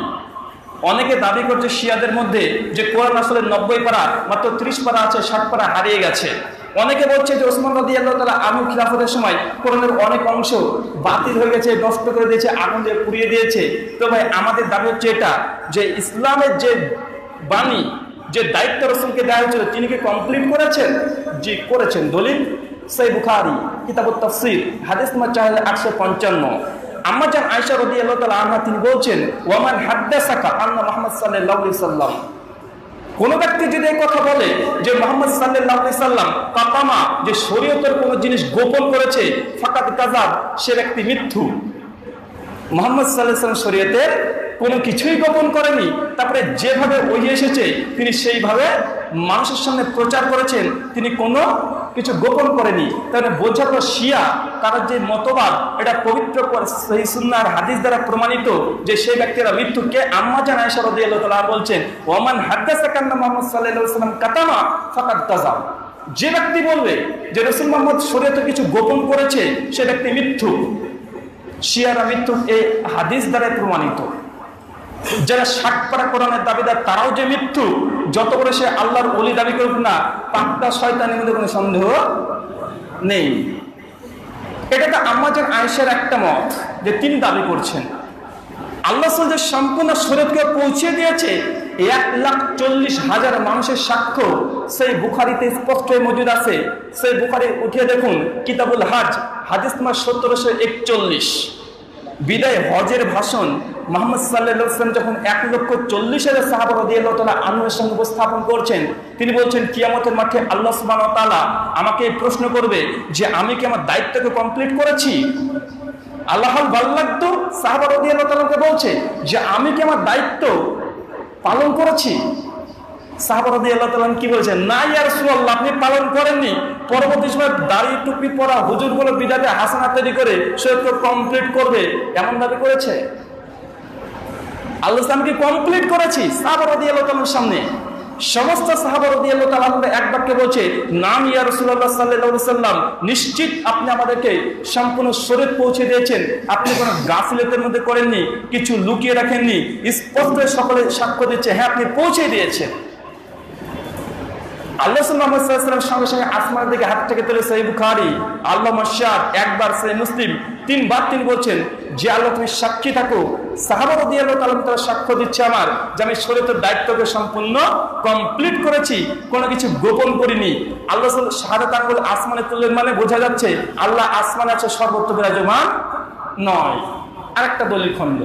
অনেকে দাবি করছে শিয়াদের মধ্যে যে কোরআন আসলে নব্বই পারা, মাত্র ত্রিশ পারা আছে, ষাট পারা হারিয়ে গেছে। অনেকে বলছে যে ওসমান রাদিয়াল্লাহু তাআলা আনহু খিলাফতের সময় কোরআনের অনেক অংশ বাতিল হয়ে গেছে, নষ্ট করে দিয়েছে, আগুন দিয়ে পুড়িয়ে দিয়েছে। তো ভাই, আমাদের দাবি হচ্ছে এটা যে ইসলামের যে বাণী, যে দায়িত্ব রসুলকে দেওয়া হয়েছিল, তিনি কি কমপ্লিট করেছেন? জি, করেছেন। দলিল সহিহ বুখারী কিতাবুত তাফসীর হাদিস নম্বর চার হাজার আটশো পঞ্চান্ন। আম্মা জান আয়েশা রাদিয়াল্লাহু তাআলা আনহা তিনি বলছেন, ওয়া মান হাদাসাকা আন্না মুহাম্মদ সাল্লাল্লাহু আলাইহি সাল্লাম, কোন ব্যক্তি যদি এই কথা বলে যে মুহাম্মদ সাল্লাল্লাহু আলাইহি সাল্লাম কাতামা, যে শরীয়তের কোন জিনিস গোপন করেছে, ফাকাদ কাযাব, সে ব্যক্তি মিথ্যু। মুহাম্মদ সাল্লাল্লাহু আলাইহি সাল্লাম শরীয়তের কোনো কিছুই গোপন করেনি। তারপরে যেভাবে ওহী এসেছে তিনি সেইভাবে মানুষের সামনে প্রচার করেছেন, তিনি কোনো কিছু গোপন করেনি। তাহলে বোঝা গেল শিয়া তার যে মতবাদ, এটা পবিত্র সহিহ সুন্নাহর হাদিস দ্বারা প্রমাণিত যে সেই ব্যক্তিরা মৃত্যুকে। আম্মা জান আয়েশা রাদিয়াল্লাহু তাআলা বলছেন, ওয়া মান হাদাসা কান্না মুহাম্মদ সাল্লাল্লাহু আলাইহি ওয়াসাল্লাম কাতামা ফাকাদ কাযাব, যে ব্যক্তি বলবে যে রাসূল মুহাম্মদ শরীয়তে কিছু গোপন করেছে, সে ব্যক্তি মিথ্যুক। শিয়ারা মিথ্যুক এই হাদিস দ্বারা প্রমাণিত। যারা ষাট পারা কোরআনের দাবিদার, তারাও যে মৃত্যু, যত করে সে আল্লাহর ওলি দাবি করুক না, পাক্কা শয়তানের মধ্যে কোনো সন্দেহ নেই। এটা তো আম্মাজান আয়েশার একটা মত যে তিনি দাবি করছেন। আল্লাহ রাসূল যে সম্পূর্ণ শরীয়তকে পৌঁছে দিয়েছে, এক লাখ চল্লিশ হাজার মানুষের সাক্ষ্য সেই বুখারীতে স্পষ্ট মজুদ আছে। সেই বুখারী উঠিয়ে দেখুন, কিতাবুল হাজ হাদিস নম্বর সতেরোশো একচল্লিশ। বিদায় হজের ভাষণ মুহাম্মদ সাল্লাল্লাহু আলাইহি ওয়াসাল্লাম যখন এক লক্ষ চল্লিশ হাজার সাহাবা রাদিয়াল্লাহু তাআলা আনহুর সঙ্গে উপস্থাপন করছেন, তিনি বলছেন কিয়ামতের মাঠে আল্লাহ সুবহানাহু ওয়া তাআলা আমাকে এই প্রশ্ন করবে যে আমি কি আমার দায়িত্বকে কমপ্লিট করেছি। আল্লাহুল বাল্লাগত সাহাবা রাদিয়াল্লাহু তাআলাকে বলছে যে আমি কি আমার দায়িত্ব পালন করেছি। সাহাবা রাদিয়াল্লাহু তাআলা কি বলছেন, না ইয়া রাসূলুল্লাহ, আপনি পালন করেননি। পরবর্তী সময় দাড়ি টুপি পরা হুজুরগুলো বিদাতে হাসানা তৈরি করে শরীয়ত কমপ্লিট করবে এমন দাবি করেছে। আল্লাহ ইসলামকে কমপ্লিট করেছি সাহাবা রাদিয়াল্লাহু তাআলার সামনে। সমস্ত সাহাবা রাদিয়াল্লাহু তাআলা এক বাক্যে বলছে, নাম ইয়া রাসূলুল্লাহ সাল্লাল্লাহু আলাইহি সাল্লাম, নিশ্চিত আপনি আমাদেরকে সম্পূর্ণ শরীয়ত পৌঁছে দিয়েছেন। আপনি কোনো গাফিলতের মধ্যে করেননি, কিছু লুকিয়ে রাখেননি, স্পষ্ট সকলে সাক্ষ্য দিচ্ছে হ্যাঁ আপনি পৌঁছে দিয়েছেন। আল্লাহ সুবহানাহু ওয়া তাআলার সঙ্গে সঙ্গে আসমানের দিকে হাত থেকে তুলে সহিহ বুখারী, আল্লাহ মাশাআদ একবার, সহিহ মুসলিম তিনবার তিনি বলছেন যে আল্লাহ তুমি সাক্ষী থাকো, সাহাবা রাদিয়াল্লাহু তাআলা সাক্ষ্য দিচ্ছে আমার যে আমি শরীয়তের দায়িত্বকে সম্পূর্ণ কমপ্লিট করেছি, কোনো কিছু গোপন করিনি। আল্লাহ শাহাদাত আঙ্গুল আসমানে তুললেন, মানে বোঝা যাচ্ছে আল্লাহ আসমান আছে, সর্বত্র বিরাজমান নয়। আরেকটা দলিল খন্ড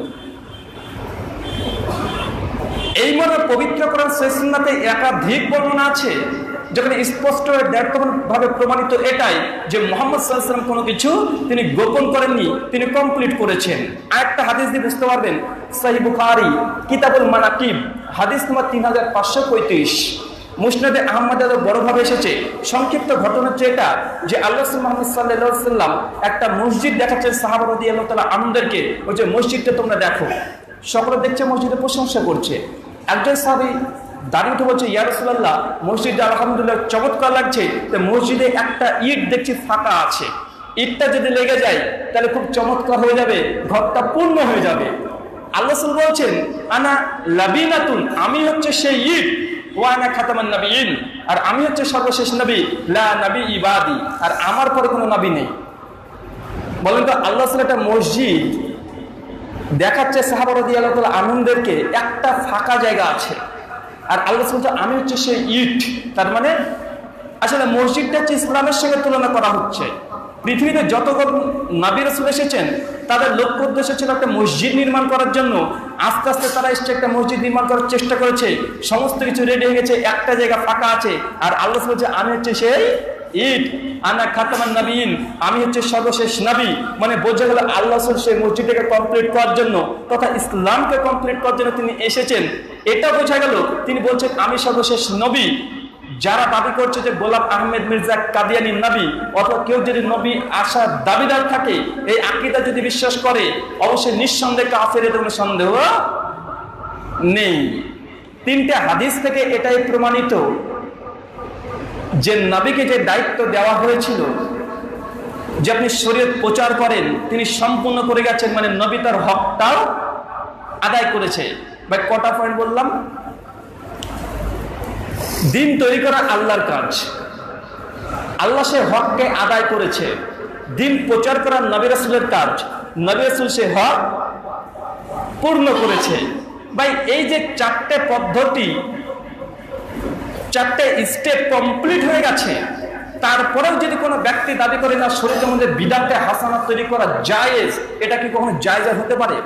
এই মনে পবিত্র কোরআন সহিহ সুন্নাহতে একাধিক বর্ণনা আছে যেখানে স্পষ্ট ভাবে প্রমাণিত এটাই যে মুহাম্মদ সাল্লাল্লাহু আলাইহি ওয়াসাল্লাম কোনো কিছু তিনি গোপন করেননি, তিনি কমপ্লিট করেছেন। আরেকটা হাদিস দিয়ে বুঝতে পারবেন, সহিহ বুখারী কিতাবুল মানাকিব হাদিস নম্বর তিন হাজার পাঁচশো পঁয়ত্রিশ। মুসনাদে আহমদ আরো বড়ভাবে এসেছে। সংক্ষিপ্ত ঘটনা হচ্ছে এটা যে আল্লাহ মুহাম্মদ সাল্লাল্লাহু আলাইহি ওয়াসাল্লাম একটা মসজিদ দেখাচ্ছেন সাহাবা রাদিয়াল্লাহু তাআলা আনহুদেরকে, ওই যে মসজিদটা তোমরা দেখো। সকলে দেখছে, মসজিদে প্রশংসা করছে। একজন সাহাবী দাঁড়িয়ে উঠে বলছে, ইয়া রাসূলুল্লাহ মসজিদে আলহামদুলিল্লাহ চমৎকার লাগছে, তো মসজিদে একটা ইট দেখছি ফাঁকা আছে, ইটটা যদি লেগে যায় তাহলে খুব চমৎকার হয়ে যাবে, ঘরটা পূর্ণ হয়ে যাবে। আল্লাহ রাসূল বলছেন আনা লাবিনাতুন, আমি হচ্ছে সেই ইট, ওয়ানা খাতামান নাবিয়িন, আর আমি হচ্ছে সর্বশেষ নবী, লা নবী ইবাদি, আর আমার পরে কোনো নবী নেই। বলেন তো আল্লাহ রাসূল একটা মসজিদ দেখাচ্ছে সাহাবা রাদিয়াল্লাহু তাআলা আনন্দেরকে, একটা ফাঁকা জায়গা আছে, আর আল্লাহ রাসূল বলছে আমি হচ্ছে সেই ইট। তার মানে আসলে মসজিদটা হচ্ছে ইসলামের সঙ্গে তুলনা করা হচ্ছে। পৃথিবীতে যত নবী রাসূল এসেছেন তাদের লক্ষ্য উদ্দেশ্য ছিল একটা মসজিদ নির্মাণ করার জন্য। আস্তে আস্তে তারা এসে একটা মসজিদ নির্মাণ করার চেষ্টা করেছে, সমস্ত কিছু রেডি হয়ে গেছে, একটা জায়গা ফাঁকা আছে, আর আল্লাহ রাসূল বলছে আমি হচ্ছে সেই ইট, আনা খাতামান নবীন, আমি হচ্ছে সর্বশেষ নবী। মানে বোঝা গেল আল্লাহ রাসূল সেই মসজিদটাকে কমপ্লিট করার জন্য তথা ইসলামকে কমপ্লিট করার জন্য তিনি এসেছেন, এটা বোঝা গেল। তিনি বলছেন আমি সর্বশেষ নবী। যারা দাবি করছে যে গোলাম আহমেদ মির্জা কাদিয়ানি নবী, অথবা কেউ যদি নবী আসার দাবিদার থাকে, এই আকীদা যদি বিশ্বাস করে, অবশ্যই নিঃসন্দেহে কাফের, এতে কোনো সন্দেহ নেই। তিনটে হাদিস থেকে এটাই প্রমাণিত যে নবীকে যে দায়িত্ব দেওয়া হয়েছিল যে আপনি শরীয়ত প্রচার করেন, তিনি সম্পূর্ণ করে গেছেন, মানে নবী তার হকটাও আদায় করেছে। ভাই কটা পয়েন্ট বললাম? দিন তৈরি করা আল্লাহর কাজ, আল্লাহ সে হককে আদায় করেছে। দিন প্রচার করা নবী রাসূলের কাজ, নবী রাসূল সে হক পূর্ণ করেছে। ভাই এই যে চারটে পদ্ধতি, চারটে স্টেপ কমপ্লিট হয়ে গেছে, তারপরেও যদি কোনো ব্যক্তি দাবি করে না শরীরের মধ্যে বিদাতে হাসানাত তৈরি করা জায়েজ, এটা কি কখনো জায়েজ হতে পারে?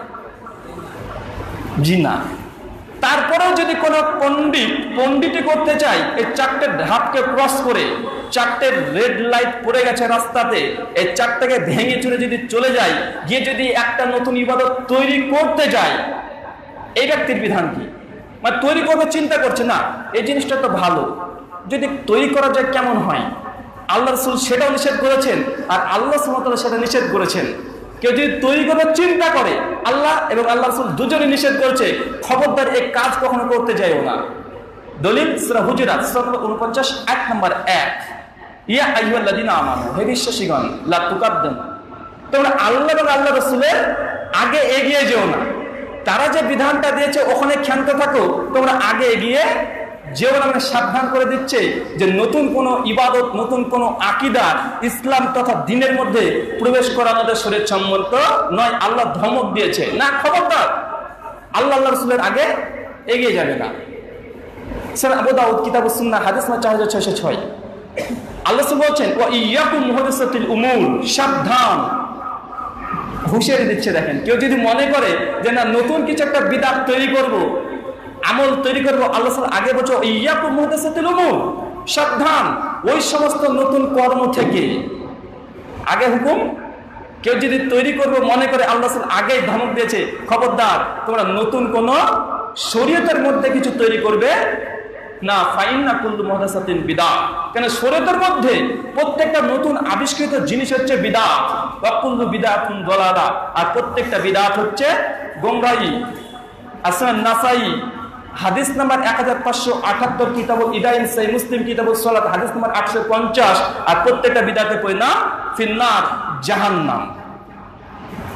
জি না। তারপরেও যদি কোনো পণ্ডিত পণ্ডিতি করতে চায় এই চারটে ধাপকে ক্রস করে, চারটে রেড লাইট পড়ে গেছে রাস্তাতে, এই চারটাকে ভেঙে চুরে যদি চলে যায়, গিয়ে যদি একটা নতুন ইবাদত তৈরি করতে যায়, এই ব্যক্তির বিধান কি? মানে তৈরি করতে চিন্তা করছে না, এই জিনিসটা তো ভালো, যদি তৈরি করা যায় কেমন হয়। আল্লাহ রাসূল সেটাও নিষেধ করেছেন, আর আল্লাহ সুবহানাহু ওয়া তাআলা সেটা নিষেধ করেছেন। কেউ যদি তৈরি করার চিন্তা করে, আল্লাহ এবং আল্লাহ রাসূল দুজনে নিষেধ করেছে, খবরদার এই কাজ কখনো করতে যাইও না। দলিল সূরা হুজুরাত উনপঞ্চাশ আয়াত নম্বর এক, ইয়া আইয়ুহাল্লাযীনা আমানু, হে বিশ্বাসীগণ, লা তুকাদ্দিমু, তোমরা আল্লাহ এবং আল্লাহ রাসূলের আগে এগিয়ে যেও না। তারা যে বিধানটা দিয়েছে ওখানে ক্ষান্ত থাকো, তোমরা আগে এগিয়ে যেও না। সাবধান করে দিচ্ছে যে নতুন কোনো ইবাদত, নতুন কোনো আকীদা ইসলাম তথা দ্বীনের মধ্যে প্রবেশ করা আমাদের শরীয়ত সম্মত নয়। আল্লাহ ধমক দিয়েছে না, খবরদার আল্লাহ আল্লাহ রাসূলের আগে এগিয়ে যাবে না। সূরা আবু দাউদ কিতাব সুন্নাহ হাদিস নম্বর চার হাজার ছয়শ ছয়। আল্লাহ সুবহানাহু বলছেন ওয়া ইয়াকুম মুহদাসাতিল উমুর, সাবধান, হুঁশিয়ারি দিচ্ছে। দেখেন কেউ যদি মনে করে যে না নতুন কিছু একটা বিদআত তৈরি করব, আমল তৈরি করবো, আল্লাহ আগে বলছো ইয়াকুম মুহদাসাতুল উমুর, সাবধান ওই সমস্ত নতুন কর্ম থেকে। আগে হুকুম, কেউ যদি তৈরি করবো মনে করে আল্লাহ আগেই ধমক দিয়েছে, খবরদার তোমরা নতুন কোন শরীয়তের মধ্যে কিছু তৈরি করবে না। ফাইন্না কুল্লু মুহদাসাতিন বিদআ, কেন শরীয়তের মধ্যে প্রত্যেকটা নতুন আবিষ্কৃত জিনিস হচ্ছে বিদআত। ওয়া কুল্লু বিদআতিন দালালা, আর প্রত্যেকটা বিদআত হচ্ছে গোমরাহী। আসমান নাসাই হাদিস নাম্বার এক হাজার পাঁচশো আটাত্তর, কিতাবুল ইদাইন সাই মুসলিম, কিতাবুল সালাত হাদিস নাম্বার আটশো পঞ্চাশ। আর প্রত্যেকটা বিদআতে পরিণাম ফিন্নার, জাহান্নাম।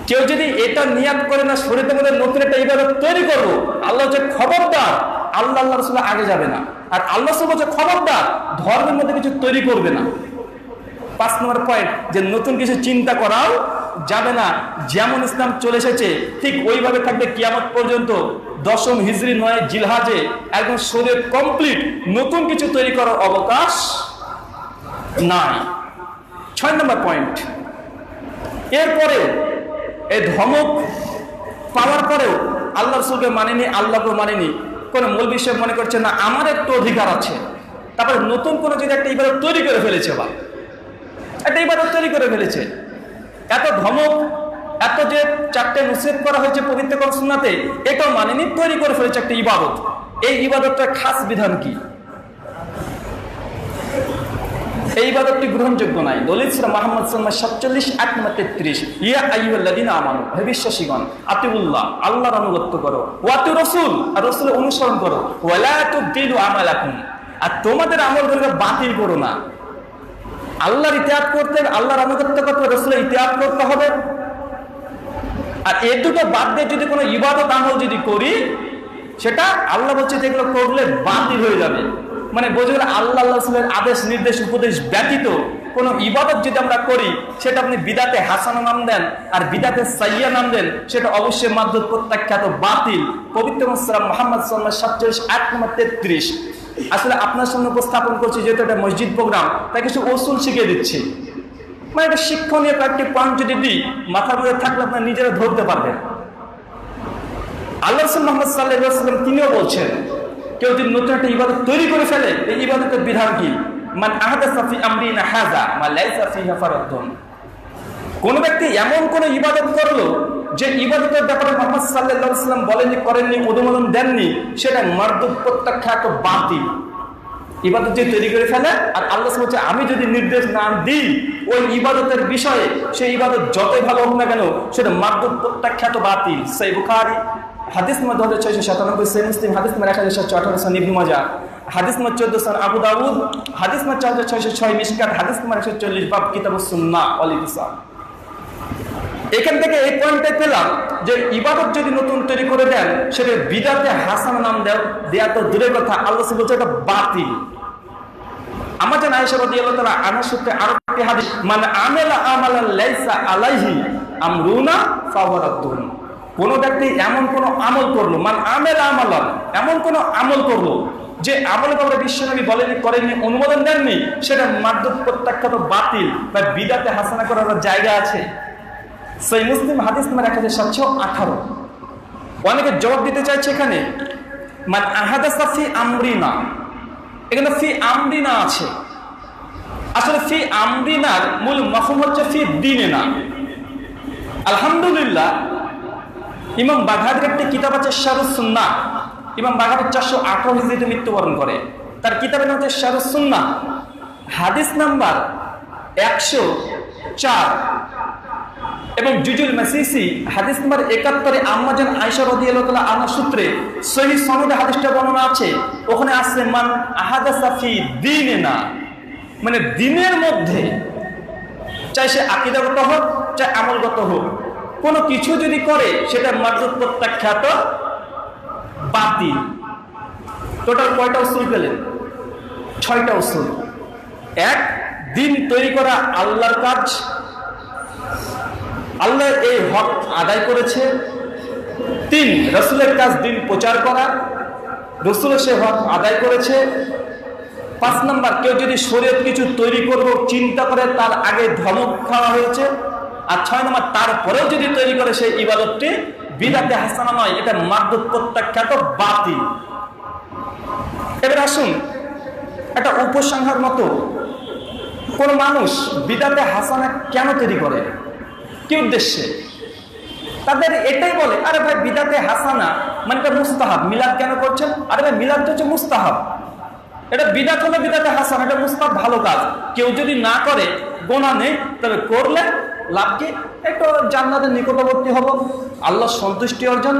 কেউ যদি এটা নিয়াত করে না শরীয়তের মধ্যে নতুন একটা ইবাদত তৈরি করবো, আল্লাহ যে খবরদার আল্লাহ আল্লাহ রাসূল আগে যাবে না, আর আল্লাহ রাসূল যে খবরদার ধর্মের মধ্যে কিছু তৈরি করবে না। পাঁচ নম্বর পয়েন্ট যে নতুন কিছু চিন্তা করাও যাবে না, যেমন ইসলাম চলে এসেছে ঠিক ওইভাবে থাকবে কিয়ামত পর্যন্ত। দশম হিজরি নয় জিলহাজে একদম শরীয়ত কমপ্লিট, নতুন কিছু তৈরি করার অবকাশ নাই। ছয় নম্বর পয়েন্ট, এরপরে এই ধমক পাওয়ার পরেও আল্লাহ রাসূলকে মানেনি, আল্লাহকে মানেনি, কোনো মূল বিষয় মনে করছে না আমার একটু অধিকার আছে, তারপরে নতুন কোনো যদি একটা ইবাদত তৈরি করে ফেলেছে, বা একটা ইবাদত তৈরি করে ফেলেছে। এত ধমক, এত যে চারটে নিষেধ করা হয়েছে পবিত্র কোরআন সুন্নাহতে, এটাও মানেনি, তৈরি করে ফেলেছে একটা ইবাদত। এই ইবাদতটার খাস বিধান কি? সেই ইবাদতটি গ্রহণযোগ্য নয়। দলিল সূরা মুহাম্মদ সাতচল্লিশ আয়াত নম্বর তেত্রিশ, ইয়া আইয়ুহাল্লাযিনা আমানু, হে বিশ্বাসীগণ, আতিউল্লাহ, আল্লাহর অনুগত করো, ওয়া আতিউ রাসূল, আর রাসূলের অনুসরণ করো, ওয়া লা তুবদিলু আমালাকুম, আর তোমাদের আমলগুলোকে বাতিল করো না। আল্লাহর ইতিআত করতে, আল্লাহর অনুগত করতে, রাসূলের ইতিআত করতে হবে। আর এই দুটো বাদ দিয়ে যদি কোনো ইবাদত আমল যদি করি, সেটা আল্লাহ বলছে যেগুলো করলে বাতিল হয়ে যাবে। মানে বোঝা গেল আল্লাহ রাসূলের আদেশ নির্দেশ উপদেশ ব্যতীত কোনো ইবাদত যদি আমরা করি, সেটা আপনি বিদাতে হাসানা নাম দেন আর বিদাতে সাইয়্যা নাম দেন, সেটা অবশ্যই মাধ্যম প্রত্যাখ্যাত, বাতিল। পবিত্র সূরা মুহাম্মদ সাল্লাল্লাহু আলাইহি ওয়াসাল্লাম সাতচল্লিশ আয়াত নম্বর তেত্রিশ। আসলে আপনার সামনে উপস্থাপন করছি যেহেতু একটা মসজিদ প্রোগ্রাম, তাই কিছু উসুল শিখিয়ে দিচ্ছি। মানে একটা শিক্ষণীয় কয়েকটি পয়েন্ট যদি দিই, মাথার মধ্যে থাকলে আপনার নিজেরা ধরতে পারবেন। আল্লাহ রাসূল মুহাম্মদ সাল্লাল্লাহু আলাইহি ওয়াসাল্লাম তিনিও বলছেন, কেউ যদি নতুন একটা ইবাদত তৈরি করে ফেলে, এই ইবাদতের বিধান কি, মান আহদাসা ফি আমরিনা হাযা মা লাইসা ফিহি ফারাদুন, কোন ব্যক্তি এমন কোন ইবাদত করলো যে ইবাদতের ব্যাপারে মুহাম্মদ সাল্লাল্লাহু আলাইহি ওয়াসাল্লাম বলেননি, করেননি, অনুমোদন দেননি, সেটা মারদুদ, প্রত্যাখ্যাত, বাতিল। ইবাদত যদি তৈরি করে ফেলে আর আল্লাহ বলছে আমি যদি নির্দেশ না দিই ওই ইবাদতের বিষয়ে, সেই ইবাদত যতই ভালো হোক না কেন সেটা মারদুদ, প্রত্যাখ্যাত, বাতিল। সহিহ বুখারী হাদিস নম্বর দুই হাজার ছয়শ সাতানব্বই, সহিহ মুসলিম হাদিস নম্বর এক হাজার সাতশো আঠারো, সহিহ ইবনে মাজাহ হাদিস নম্বর চোদ্দ, সহিহ আবু দাউদ হাদিস নম্বর চার হাজার ছয়শ ছয়, মিশকাত হাদিস নম্বর একশো চল্লিশ, বাব কিতাবুস সুন্নাহ ওয়াল ইতিসাল। এখান থেকে এই পয়েন্টে পেলাম যে ইবাদত যদি নতুন তৈরি করে দেন, সেটা বিদাতে হাসানা নাম দেন দেয়া তো দূরের কথা, আল্লাহ বলছে এটা বাতিল। আমার জানা আয়েশা রাদিয়াল্লাহু তাআলা আনহা সূত্রে আরো একটি হাদিস, মান আমালা আমালান লাইসা আলাইহি আমরুনা ফাওয়া রাদ্দুন, কোন ব্যক্তি এমন কোন আমল করলো, মান আমেল আমালান, এমন কোন আমল করলো যে আমল ব্যাপারে বিশ্বনবী বলেননি, করেননি, অনুমোদন দেননি, সেটা মারদুদ, প্রত্যাখ্যাত, বাতিল। বা বিদাতে হাসানা করার জায়গা আছে। সেই মুসলিম হাদিস নম্বর এক হাজার সাতশো আঠারো। অনেকে জবাব দিতে চাইছে এখানে মান আহাদাসা ফি আমরিনা, এখানে ফি আমরিনা আছে। আসলে ফি আমরিনার মূল মফহুম হচ্ছে ফি দীনিনা। আলহামদুলিল্লাহ ইমাম বাঘাবির একটি কিতাব আছে শারুস সুন্নাহ, ইমাম বাঘাবি চারশো আঠারো হিজরিতে মৃত্যুবরণ করে, তার কিতাবের নাম হচ্ছে শারুস সুন্নাহ, হাদিস নাম্বার একশো চার, এবং জুজুল মাসিসি হাদিস নাম্বার একাত্তরে আম্মা জান আয়েশা রাদিয়াল্লাহু তাআলা আনহা সূত্রে সহিহ সনদে হাদিসটা বর্ণনা আছে। ওখানে আছে মান আহাদাসা ফি দীনিনা, মানে দ্বীনের মধ্যে, চাই সে আকীদাগত হোক চাই আমলগত হোক, কোনো কিছু যদি করে সেটা মারদুদ, প্রত্যাখ্যাত, বাতিল। টোটাল কয়টা উসুল পেলেন? ছয়টা উসুল। এক, দিন তৈরি করা আল্লাহর কাজ, আল্লাহ এই হক আদায় করেছে। তিন, রাসূলের কাজ দিন প্রচার করা, রাসূল সে হক আদায় করেছে। পাঁচ নম্বর, কেউ যদি শরীয়ত কিছু তৈরি করবো চিন্তা করে তার আগে ধমক খাওয়া হয়েছে। আর ছয় নম্বর, তারপরেও যদি তৈরি করে সেই ইবাদতটি বিদাতে হাসানা নয়, এটা মারদুদ, প্রত্যাখ্যাত, বাতিল। এবার আসুন একটা উপসংহার মতো, কোন মানুষ বিদাতে হাসানা কেন তৈরি করে, কি উদ্দেশ্যে? তাদের এটাই বলে, আরে ভাই বিদাতে হাসানা মানে এটা মুস্তাহাব, মিলাদ কেন করছেন? আরে ভাই মিলাদ তো হচ্ছে মুস্তাহাব, এটা বিদাত হলো বিদাতে হাসানা, এটা মুস্তাহাব, ভালো কাজ, কেউ যদি না করে গোনা নেই, তবে করলে লাভ কি, একটু জান্নাতের নিকটবর্তী হবো, আল্লাহ সন্তুষ্টি অর্জন।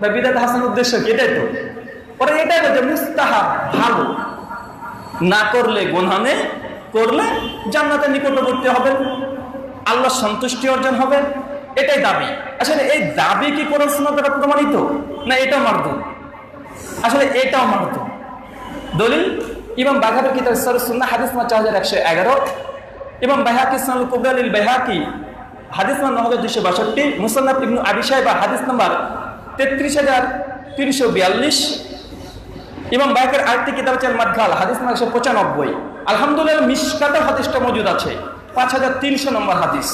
বা বিদাতে হাসানার উদ্দেশ্য কি? এটাই তো ওরা এটাই বলছে, মুস্তাহাব ভালো, না করলে গোনা নেই, করলে জান্নাতের নিকটবর্তী হবেন, আল্লাহ সন্তুষ্টি অর্জন হবে, এটাই দাবি। আসলে এই দাবি কি কোরআন সুন্নাহটা প্রমাণিত না? এটা মারদুদ, আসলে এটাও মারদুদ। দলিল ইমাম বাঘাবী কিতাব শারুস সুন্নাহ হাদিস নম্বর চার হাজার একশো এগারো, ইমাম বাইহাকি সুনানুল কুবরা লিল বাইহাকি হাদিস নম্বর নয় হাজার দুইশো বাষট্টি, মুসন্নাফ ইবনে আবি শাইবা হাদিস নম্বর তেত্রিশ হাজার তিনশো বিয়াল্লিশ, ইমাম বাইহাকির আরেকটি কিতাব আছে আল মাদখাল হাদিস নম্বর একশো পঁচানব্বই। আলহামদুলিল্লাহ মিশকাতের হাদিসটা মজুদ আছে পাঁচ হাজার তিনশো নম্বর হাদিস।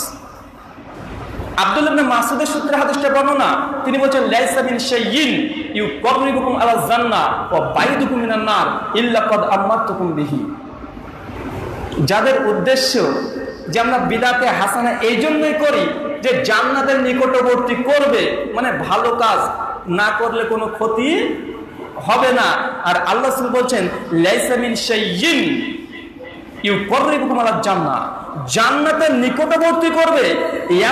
আব্দুল ইবনে মাসউদের সূত্রে হাদিসটা বর্ণনা, তিনি বলছেন লাইসা মিন শাইইন ইউকাররিবুকুম আলা জান্নাহ ওয়া বাইদুকুম মিনান নার ইল্লা ক্বাদ আমারতুকুম বিহি। যাদের উদ্দেশ্য যে আমরা বিদাতে হাসানা এই জন্যই করি যে জান্নাতের নিকটবর্তী করবে, মানে ভালো কাজ, না করলে কোনো ক্ষতি হবে না। আর আল্লাহ রাসূল বলছেন লাইসা মিন শাইইন নিকটবর্তী করবে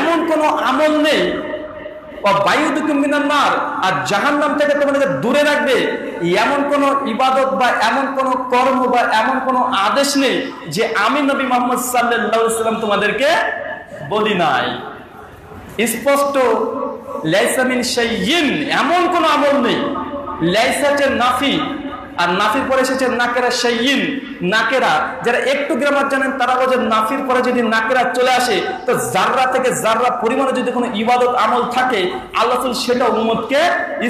এমন কোন আমল নেই, আর জাহান্নাম থেকে তোমাদের দূরে রাখবে এমন কোন ইবাদত বা এমন কোন কর্ম বা এমন কোন আদেশ নেই যে আমি নবী মুহাম্মদ সাল্লাল্লাহু আলাইহি ওয়াসাল্লাম তোমাদেরকে বলি নাই। স্পষ্ট লাইসা মিন শাইইন, এমন কোন আমল নেই। লাইসাতে নাফি, আর নাফির পরে এসেছে নাকেরা শাইইন। নাকেরা, যারা একটু গ্রামার জানেন তারা বোঝেন, নাফির পরে যদি নাকেরা চলে আসে তো যাররা থেকে যাররা পরিমাণে যদি কোনো ইবাদত আমল থাকে আল্লাহ রাসূল সেটা উম্মতকে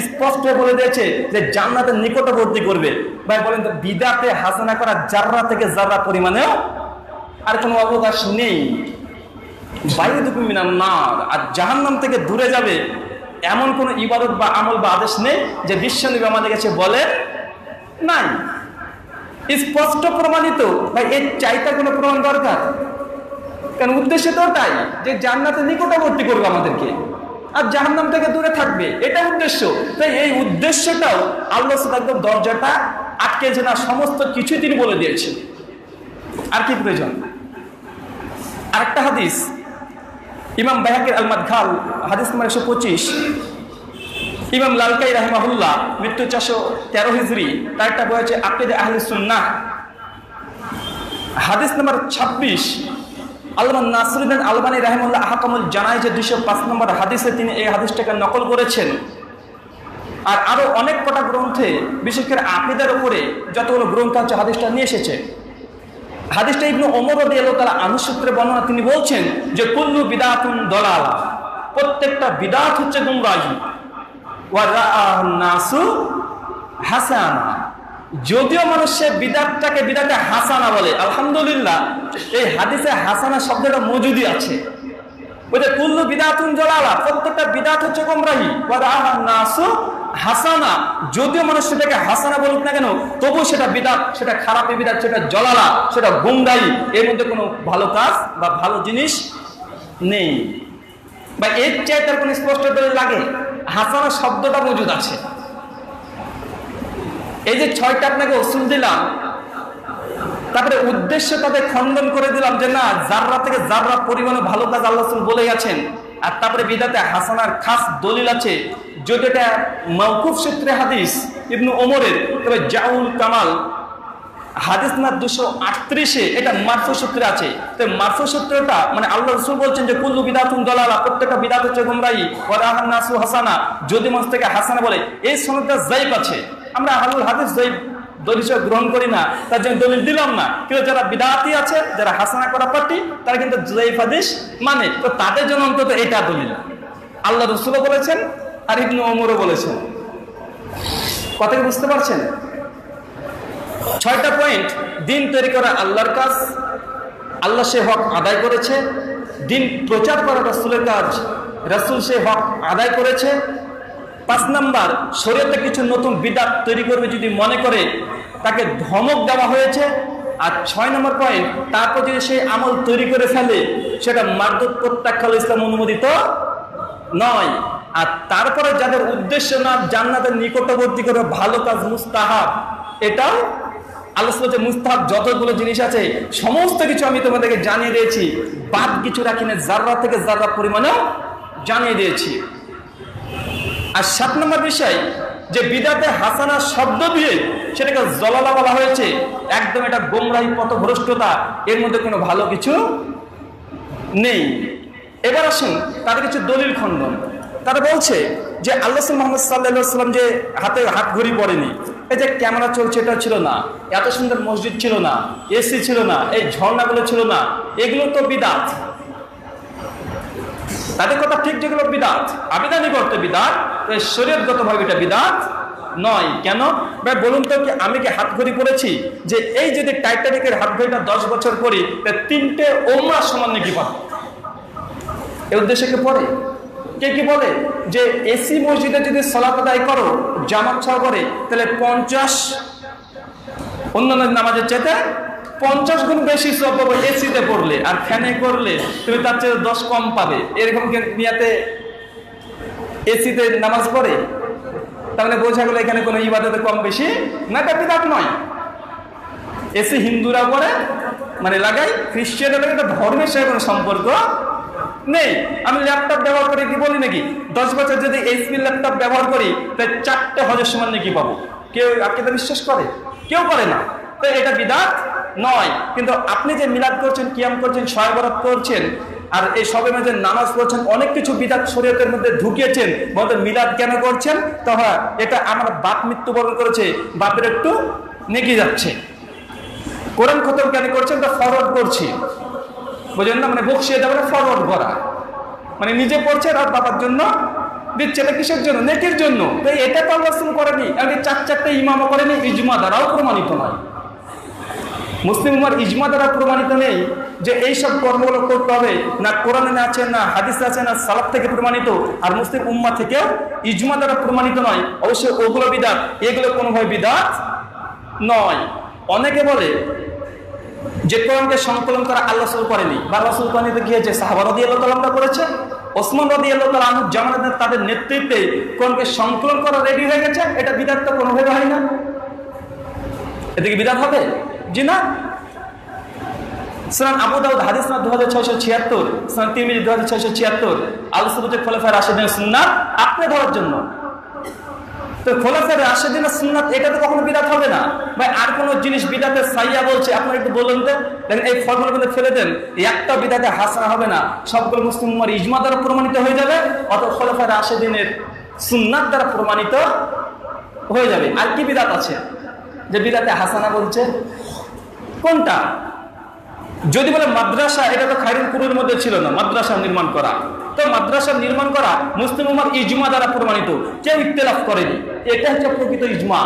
স্পষ্ট বলে দিয়েছে যে জান্নাতের নিকটবর্তী করবে। ভাই বলেন তো, বিদাতে হাসানা করা যাররা থেকে যাররা পরিমাণে আর কোনো অবকাশ নেই। বাইরেদুকুম মিনান নার, আর জাহান্নাম থেকে দূরে যাবে এমন কোন ইবাদত বা আমল বা আদেশ নেই যে বিশ্বনবী আমাদের কাছে বলেন নাই। স্পষ্ট প্রমাণিত। ভাই এর চাইতে কোনো প্রমাণ দরকার? কারণ উদ্দেশ্য তো তাই যে জান্নাতে নিকটবর্তী করবে আমাদেরকে আর জাহান্নাম থেকে দূরে থাকবে, এটা উদ্দেশ্য। তাই এই উদ্দেশ্যটাও আল্লাহ সুবহানাহু ওয়া তাআলা দরজাটা আটকেছে না, সমস্ত কিছুই তিনি বলে দিয়েছেন। আর কি প্রয়োজন? আরেকটা হাদিস, ইমাম বাইহাকির আল মাদখাল হাদিস নম্বর একশো পঁচিশ, ইমাম লালকাই রাহিমাহুল্লাহ মৃত্যু চারশো তেরো হিজরি, তার একটা বই আছে আকীদা আহলে সুন্নাহ, হাদিস নম্বর ছাব্বিশ। আল্লামা নাসিরুদ্দিন আলবানী রাহিমাহুল্লাহ আহকামুল জানায় যে দুইশো পাঁচ নম্বর হাদিসে তিনি এই হাদিসটাকে নকল করেছেন। আর আরও অনেক কটা গ্রন্থে, বিশেষ করে আকীদার উপরে যতগুলো গ্রন্থ আছে, হাদিসটা নিয়ে এসেছে। হাদিসটা ইবনু ওমর রাদিয়াল্লাহু তাআলা আনহু সূত্রে বর্ণনা, তিনি বলছেন যে কুল্লু বিদাতুন দালালা, প্রত্যেকটা বিদাত হচ্ছে গুমরাহি। ওয়া রাআন নাসু হাসানা, যদিও মানুষে বিদাতটাকে বিদাতে হাসানা বলে। আলহামদুলিল্লাহ, এই হাদিসে হাসানা শব্দটা মওজুদই আছে। বলে কুল্লু বিদাতুন দালালা, প্রত্যেকটা বিদাত হচ্ছে গুমরাহি। ওয়া রাআন নাসু হাসানা, যদিও মানুষ সেটাকে হাসানা বলুক না কেন তবু সেটা বিদাত, সেটা খারাপ বিদাত, সেটা জলালা, সেটা গুমরাহি। এর মধ্যে কোনো ভালো কাজ বা ভালো জিনিস নেই। বা এর চাইতে কোনো স্পষ্ট দলিল লাগে? হাসানা শব্দটা মজুদ আছে। এই যে ছয়টা আপনাকে উসুল দিলাম, তারপরে উদ্দেশ্য তাদের খণ্ডন করে দিলাম যে না, যাররা থেকে যাররা পরিমাণে ভালো কাজ আল্লাহ রাসূল বলে গেছেন। আর তারপরে বিদাতে হাসানার খাস দলিল আছে, যেটা মওকুফ সূত্রে হাদিস ইবনু ওমরের, তবে জাউল কামাল হাদিস না দুশো আটত্রিশে, এটা মারফু সূত্রে আছে। তো মারফু সূত্রটা মানে আল্লাহ রাসূল বলছেন যে কুল্লু বিদাতুন দালালা, প্রত্যেকটা বিদাত হচ্ছে গুমরাহি। ওয়া রাআন নাসু হাসানা, যদি মানুষ থেকে হাসানা বলে। এই সনদটা যাইব আছে, আমরা আহলুল হাদিস যাইব দলিল গ্রহণ করি না, তার জন্য দলিল দিলাম না। কিন্তু যারা বিদাতি আছে, যারা হাসানা করা পার্টি, তারা কিন্তু যাইব হাদিস মানে, তো তাদের জন্য অন্তত এটা দলিল। আল্লাহ রাসূলও বলেছেন আর ইবনু ওমরও বলেছেন। কথা কি বুঝতে পারছেন? ছয়টা পয়েন্ট। দিন তৈরি করা আল্লাহর কাজ, আল্লাহ সে হক আদায় করেছে। দিন প্রচার করা রাসূলের কাজ, রাসূল সে হক আদায় করেছে। পাঁচ নাম্বার, শরীয়তে কিছু নতুন বিদআত তৈরি করবে যদি মনে করে, তাকে ধমক দেওয়া হয়েছে। আর ছয় নম্বর পয়েন্ট, তারপর যদি সেই আমল তৈরি করে ফেলে সেটা মারদুদ প্রত্যাখ্যান, ইসলাম অনুমোদিত নয়। আর তারপরে যাদের উদ্দেশ্য না জান্নাতের নিকটবর্তী করে ভালো কাজ মুস্তাহাব, এটাও আল্লাহ বলেছে মুস্তাহাব যতগুলো জিনিস আছে সমস্ত কিছু আমি তোমাদেরকে জানিয়ে দিয়েছি, বাদ কিছু রাখি না, যাররা থেকে যাররা পরিমাণেও জানিয়ে দিয়েছি। আর সাত নম্বর বিষয়, যে বিদাতে হাসানা শব্দ দিয়ে সেটাকে জলালা বলা হয়েছে, একদম এটা গোমরাহি, পথভ্রষ্টতা, এর মধ্যে কোনো ভালো কিছু নেই। এবার আসুন তাদের কিছু দলিল খণ্ডন। তারা বলছে যে আল্লাহ মুহাম্মদ সাল্লাল্লাহু আলাইহি ওয়াসাল্লাম যে হাতে হাত ঘড়ি পরেনি, এই যে ক্যামেরা চলছে এটা ছিল না, এত সুন্দর মসজিদ ছিল না, এসি ছিল না, এই ঝর্ণাগুলো ছিল না, এগুলো তো বিদাত। তাদের কথা ঠিক, যেগুলো বিদাত আবিদানি করতে বিদাত, শরীয়তগতভাবে এটা বিদাত নয়। কেন ভাই বলুন তো, কি আমি কি হাত ঘড়ি পরেছি? যে এই যদি টাইটানিকের হাত ঘড়িটা দশ বছর পরি, তিনটে ওমরা সমান নাকি পাবো, এই উদ্দেশ্যে কি পড়ে? কে কি বলে যে এসি মসজিদে যদি সালাত আদায় করো জামাত ছাড়া করে, তাহলে পঞ্চাশ অন্যান্য নামাজের চাইতে পঞ্চাশ গুণ বেশি সওয়াব পাবে এসিতে পড়লে, আর ফ্যানে করলে তুমি তার চেয়ে দশ কম পাবে। এরকম নিয়াতে এসিতে নামাজ পড়ে, তাহলে বোঝা গেল এখানে কোনো ইবাদতে কম বেশি না, এটা বিদআত নয়। এসি হিন্দুরা পড়ে, মানে লাগাই, খ্রিস্টানের একটা ধর্মের সাথে কোনো সম্পর্ক নেই। আমি ল্যাপটপ ব্যবহার করে কি বলি নাকি দশ বছর যদি এইচপি ল্যাপটপ ব্যবহার করি তাই চারটে হজের সমান নাকি পাবো? কেউ আপনি তো বিশ্বাস করে কেউ করে না, তাই এটা বিদাত নয়। কিন্তু আপনি যে মিলাদ করছেন, কিয়াম করছেন, শবে বরাত করছেন, আর এই সবে মাঝে নামাজ পড়ছেন, অনেক কিছু বিদাত শরীয়তের মধ্যে ঢুকিয়েছেন, বলতে মিলাদ কেন করছেন? তো হ্যাঁ, এটা আমার বাপ মৃত্যুবরণ করেছে, বাপের একটু নেকি যাচ্ছে। কোরআন খতম কেন করছেন? তা ফরওয়ার্ড করছি, বুঝলেন না? মানে বকশিয়ে দেওয়া, ফরওয়ার্ড করা মানে নিজে পড়ছে আর বাবার জন্য দিচ্ছে। এটা কিসের জন্য? নেকির জন্য। তো এটা তো আল্লাহ রাসূল করেনি, আর চার চারটে ইমামও করেনি, ইজমা দ্বারাও প্রমাণিত নয়, মুসলিম উম্মার ইজমা দ্বারা প্রমাণিত নেই যে এইসব কর্মগুলো করতে হবে। না কোরআনে আছে, না হাদিসে আছে, না সালাফ থেকে প্রমাণিত, আর মুসলিম উম্মা থেকেও ইজমা দ্বারা প্রমাণিত নয়। অবশ্যই ওগুলো বিদাত, এগুলো কোনোভাবে বিদাত নয়। অনেকে বলে যে কোরআনকে সংকলন করা আল্লাহ রাসূল করেনি, বা রাসূল করেনি তো কি হয়েছে? সাহাবা রাদিয়াল্লাহু তাআলা করেছে, ওসমান রাদিয়াল্লাহু তাআলা আনহু জামানাতে তাদের নেতৃত্বে কোরআনকে সংকলন করা রেডি হয়ে গেছে। এটা বিদাত তো কোনোভাবে হয় না। এদিকে বিদাত হবে জি না। সুনান আবু দাউদ হাদিস না দুই হাজার ছয়শ ছিয়াত্তর, সুনান তিরমিজি দুই হাজার ছয়শ ছিয়াত্তর, আল-সুবুতে খোলাফায়ে রাশিদিনের সুন্নাত আপনি ধরার জন্য। তো খোলাফায়ে রাশিদিনের সুন্নাত এটা তো কখনো বিদাত হবে না। ভাই আর কোন জিনিস বিদাতে সাইয়া বলছে আপনারা একটু বলেন তো? দেখেন এই ফর্মুলা কিন্তু ফেলে দেন, একটা বিদাতে হাসানা হবে না, সবগুলো মুসলিম উম্মার ইজমা দ্বারা প্রমাণিত হয়ে যাবে, অথবা খোলাফায়ে রাশিদিনের সুন্নাত দ্বারা প্রমাণিত হয়ে যাবে। আর কি বিদাত আছে যে বিদাতে হাসানা বলছে? কোনটা? যদি বলে মাদ্রাসা, এটা তো খায়রুল কুরুর মধ্যে ছিল না মাদ্রাসা নির্মাণ করা। তো মাদ্রাসা নির্মাণ করা মুসলিম উম্মার ইজমা দ্বারা প্রমাণিত, কেউ ইত্তেলাফ করেনি, এটা হচ্ছে প্রকৃত ইজমা।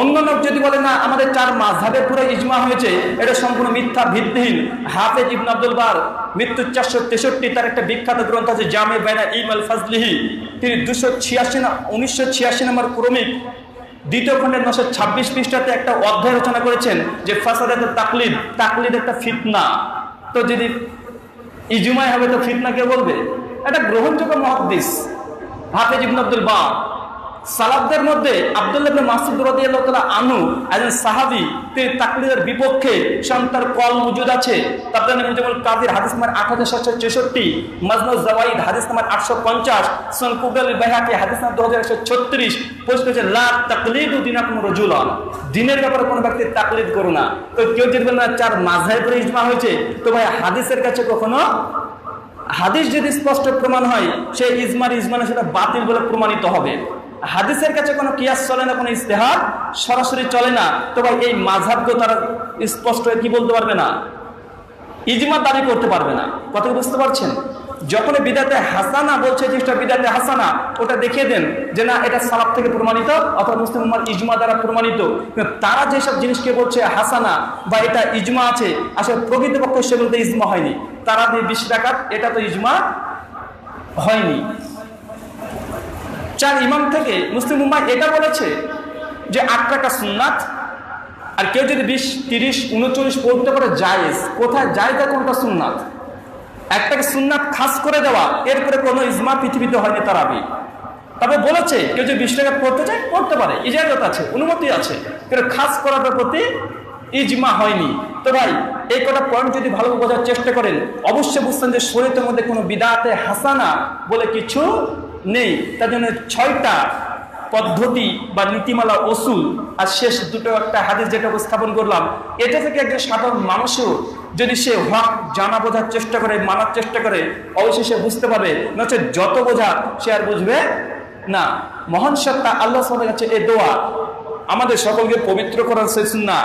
অন্যান্য যদি বলে না আমাদের চার মাযহাবে পুরো ইজমা হয়েছে, এটা সম্পূর্ণ মিথ্যা, ভিত্তিহীন। হাফেজ ইবনে আব্দুল বার মৃত্যু চারশো তেষট্টি, তার একটা বিখ্যাত গ্রন্থ আছে জামে বাইনা ইলমিল ফাজলিহি, তিনি দুশো ছিয়াশি না উনিশশো ছিয়াশি নম্বর ক্রমিক দ্বিতীয় খণ্ডের নশো ছাব্বিশ পৃষ্ঠাতে একটা অধ্যায় রচনা করেছেন যে ফাসাদ একটা তাকলিদ, তাকলিদ একটা ফিতনা। তো যদি ইজমায় হবে তো ফিতনা কে বলবে? একটা গ্রহণযোগ্য মুহাদ্দিস হাফেজ ইবনে আব্দুল বার। সালাফদের মধ্যে আব্দুল্লাহ ইবনে মাসউদ রাদিয়াল্লাহু তাআলা আনহু একজন সাহাবী, তিনি তাকলিদের বিপক্ষে শান্তার কল মজুদ আছে, তাবরানী মুজামুল কাদির হাদিস নম্বর আট হাজার সাতশো ছেষট্টি, মাজমু জাওয়াইদ হাদিস নম্বর আটশো পঞ্চাশ, সুনান কুবরাল বাইহাকি হাদিস নম্বর দুই হাজার একশো ছত্রিশ প্রশ্ন হচ্ছে লা তাকলিদু দীনাকুম রাজুলা, দ্বীনের ব্যাপারে কোনো ব্যক্তি তাকলিদ করো না। তো কেউ যদি বলে না চার মাযহাবের ইজমা হয়েছে, তো ভাই হাদিসের কাছে কখনো হাদিস যদি স্পষ্ট প্রমাণ হয় সেই ইজমার ইজমানে সেটা বাতিল বলে প্রমাণিত হবে। হাদিসের কাছে কোনো কিয়াস চলে না, কোনো ইজতিহাদ সরাসরি চলে না। তো ভাই এই মাযহাবকে তারা স্পষ্ট কি বলতে পারবে না, ইজমা দাবি করতে পারবে না। কথা বুঝতে পারছেন? যখন বিদাতে হাসানা বলছে যেটা বিদাতে হাসানা, ওটা দেখিয়ে দেন যে না এটা সালাফ থেকে প্রমাণিত অথবা মুসলিম উম্মার ইজমা দ্বারা প্রমাণিত। তারা যেসব জিনিসকে বলছে হাসানা বা এটা ইজমা আছে, আসলে প্রকৃতপক্ষে সেগুলোতে ইজমা হয়নি। তারা দিয়ে বিশ রাকাত এটা তো ইজমা হয়নি। চার ইমাম থেকে মুসলিম উম্মাহ এটা বলেছে যে আট রাকাত সুন্নাত, আর কেউ যদি বিশ তিরিশ উনচল্লিশ পড়তে পারে জায়েজ। কোথায় জায়েজ আর কোনটা সুন্নাত? একটাকে সুন্নাত খাস করে দেওয়া, এরপরে কোনো ইজমা পৃথিবীতে হয়নি। তারাবি তবে বলেছে কেউ যদি বিশ টাকা পড়তে চায় পড়তে পারে, ইজাজত আছে, অনুমতি আছে, কিন্তু খাস করার প্রতি ইজমা হয়নি। তো ভাই এই কটা পয়েন্ট যদি ভালো বোঝার চেষ্টা করেন অবশ্যই বুঝছেন যে শরীয়তের মধ্যে কোনো বিদাতে হাসানা বলে কিছু নেই। তার জন্য ছয়টা পদ্ধতি বা নীতিমালা উসুল, আর শেষ দুটো একটা হাদিস যেটা উপস্থাপন করলাম, এটা থেকে একজন সাধারণ মানুষও যদি সে হক জানা বোঝার চেষ্টা করে, মানার চেষ্টা করে, অবশ্যই সে বুঝতে পারবে। নচেত যত বোঝা সে আর বুঝবে না। মহান সত্তা আল্লাহ সুবহানাহু ওয়া তাআলার কাছে এই দোয়া, আমাদের সকলকে পবিত্র করার সেই সুন্নাহ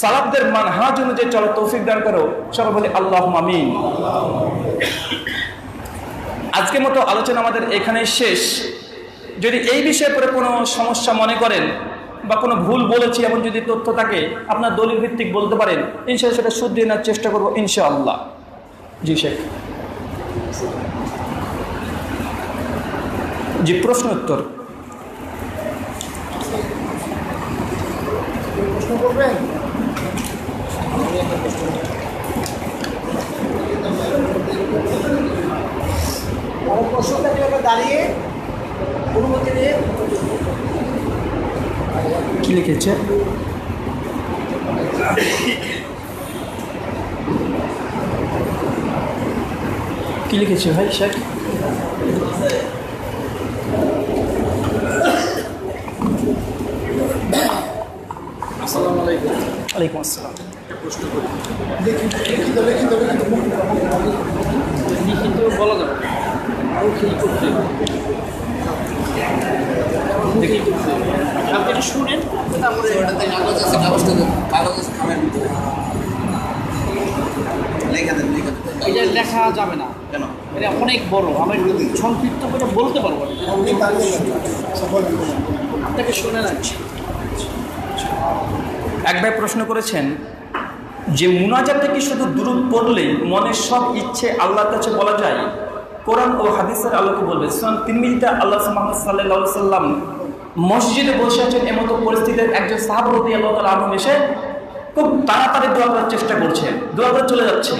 সালাফদের মানহাজ অনুযায়ী চলার তৌফিক দান করো। সকল বলি আল্লাহুম্মা আমিন। আজকের মতো আলোচনা আমাদের এখানে শেষ। যদি এই বিষয়ে পরে কোনো সমস্যা মনে করেন বা কোনো ভুল বলেছি এমন যদি তথ্য থাকে, আপনার দলিল ভিত্তিক বলতে পারেন, ইনশাআল্লাহ সেটা শুদ্ধ নেওয়ার চেষ্টা করবো ইনশাআল্লাহ। জি শেখ, জি প্রশ্ন উত্তর দাঁড়িয়ে কি লিখেছে? Que ligação vai, cheque? Assalamu alaikum. Alaikum assalam. देखिए देखिए तो देखिए तो देखिए तो देखिए तो बोला था वो किस को देखिए तो आप एक स्टूडेंट तो आप बोले वाला तो नागों से कागज तो कागज से हमें लेके दें लेके दें ये लेखा जावे ना क्या ना मेरे अपने एक बोलो हमें छोंकित तो कुछ बोलते पर बोले हम नहीं पाले सफल आप तक स्टूडेंट अच्छे एक बार प्रश्न करें चेन जे मुनाजात থেকে শুধু দুরূদ পড়লে মনের সব ইচ্ছে আল্লাহর কাছে বলা যায় কোরআন ও হাদিসের আলোকে বলবে সুবহান তিরমিজিতে আল্লাহ সাল্লাল্লাহু আলাইহি সাল্লাম মসজিদে বসে আছেন এমতো পরিস্থিতিতে একজন সাহাবা রাদিয়াল্লাহু তাআলা আনহু এসে খুব তাড়াতাড়ি দোয়া করার চেষ্টা করছে দোয়া করে চলে যাচ্ছে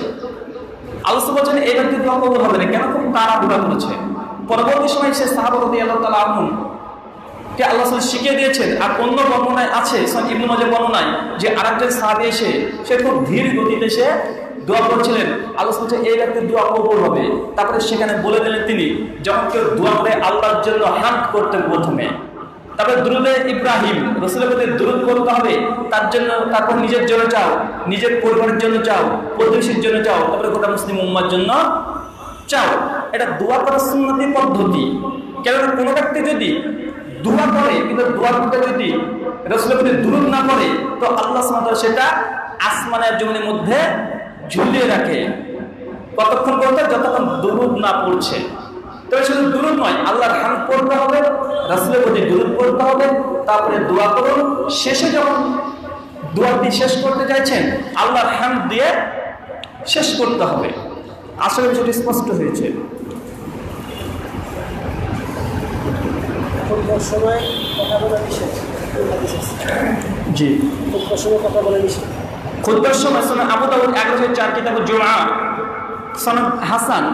আল্লাহ সুবহান বলেন এই ব্যক্তি দোয়া কবুল হবে না কেন খুব তাড়াহুড়া করছে পরবর্তী সময়ে সে সাহাবা রাদিয়াল্লাহু তাআলা আনহু কে আল্লাহ সুবহান শিখিয়ে দিয়েছেন আর অন্য বর্ণনায় আছে সুবহান ইবনে মাজাহ বর্ণনায় যে আরেকজন সাহাবী এসে সে খুব ধীর গতিতে সে দোয়া করছিলেন আল্লাহ সুবহান বলেন এই রাতে দোয়া কবুল হবে তারপরে সেখানে বলে দিলেন তিনি যখন কেউ দোয়া করে আল্লাহর জন্য হামদ করতে প্রথমে তারপরে দুরুদ ইব্রাহিম রাসূলের প্রতি দুরুদ করতে হবে তার জন্য তারপর নিজের জন্য চাও নিজের পরিবারের জন্য চাও প্রতিবেশীর জন্য চাও তারপরে গোটা মুসলিম উম্মাহর জন্য চাও এটা দোয়া করার সুন্নতি পদ্ধতি কারণ কোনো ব্যক্তি যদি दुआ करे किंतु दुआ करते যদি রাসূলের প্রতি দুরূদ না পড়ে তো আল্লাহ সুবহানাহু ওয়া তাআলা সেটা আসমানের জমিনের মধ্যে ঝুলিয়ে রাখে কতক্ষণ পর্যন্ত যতক্ষণ দুরূদ না পড়ছে তবে শুধু দুরূদ নয় আল্লাহর হামদ করতে হবে রাসূলের প্রতি দুরূদ পড়তে হবে তারপরে দোয়া করুন শেষে যখন দোয়াটি শেষ করতে যাচ্ছেন আল্লাহর হামদ দিয়ে শেষ করতে হবে আসলে বিষয়টি স্পষ্ট হয়েছে समय कथा बोला विषय जी खुदबार समय कथा बोला विषय खुदबार समय सुना अबू दाऊद एक हज़ार चार किताब जुमा सन हासान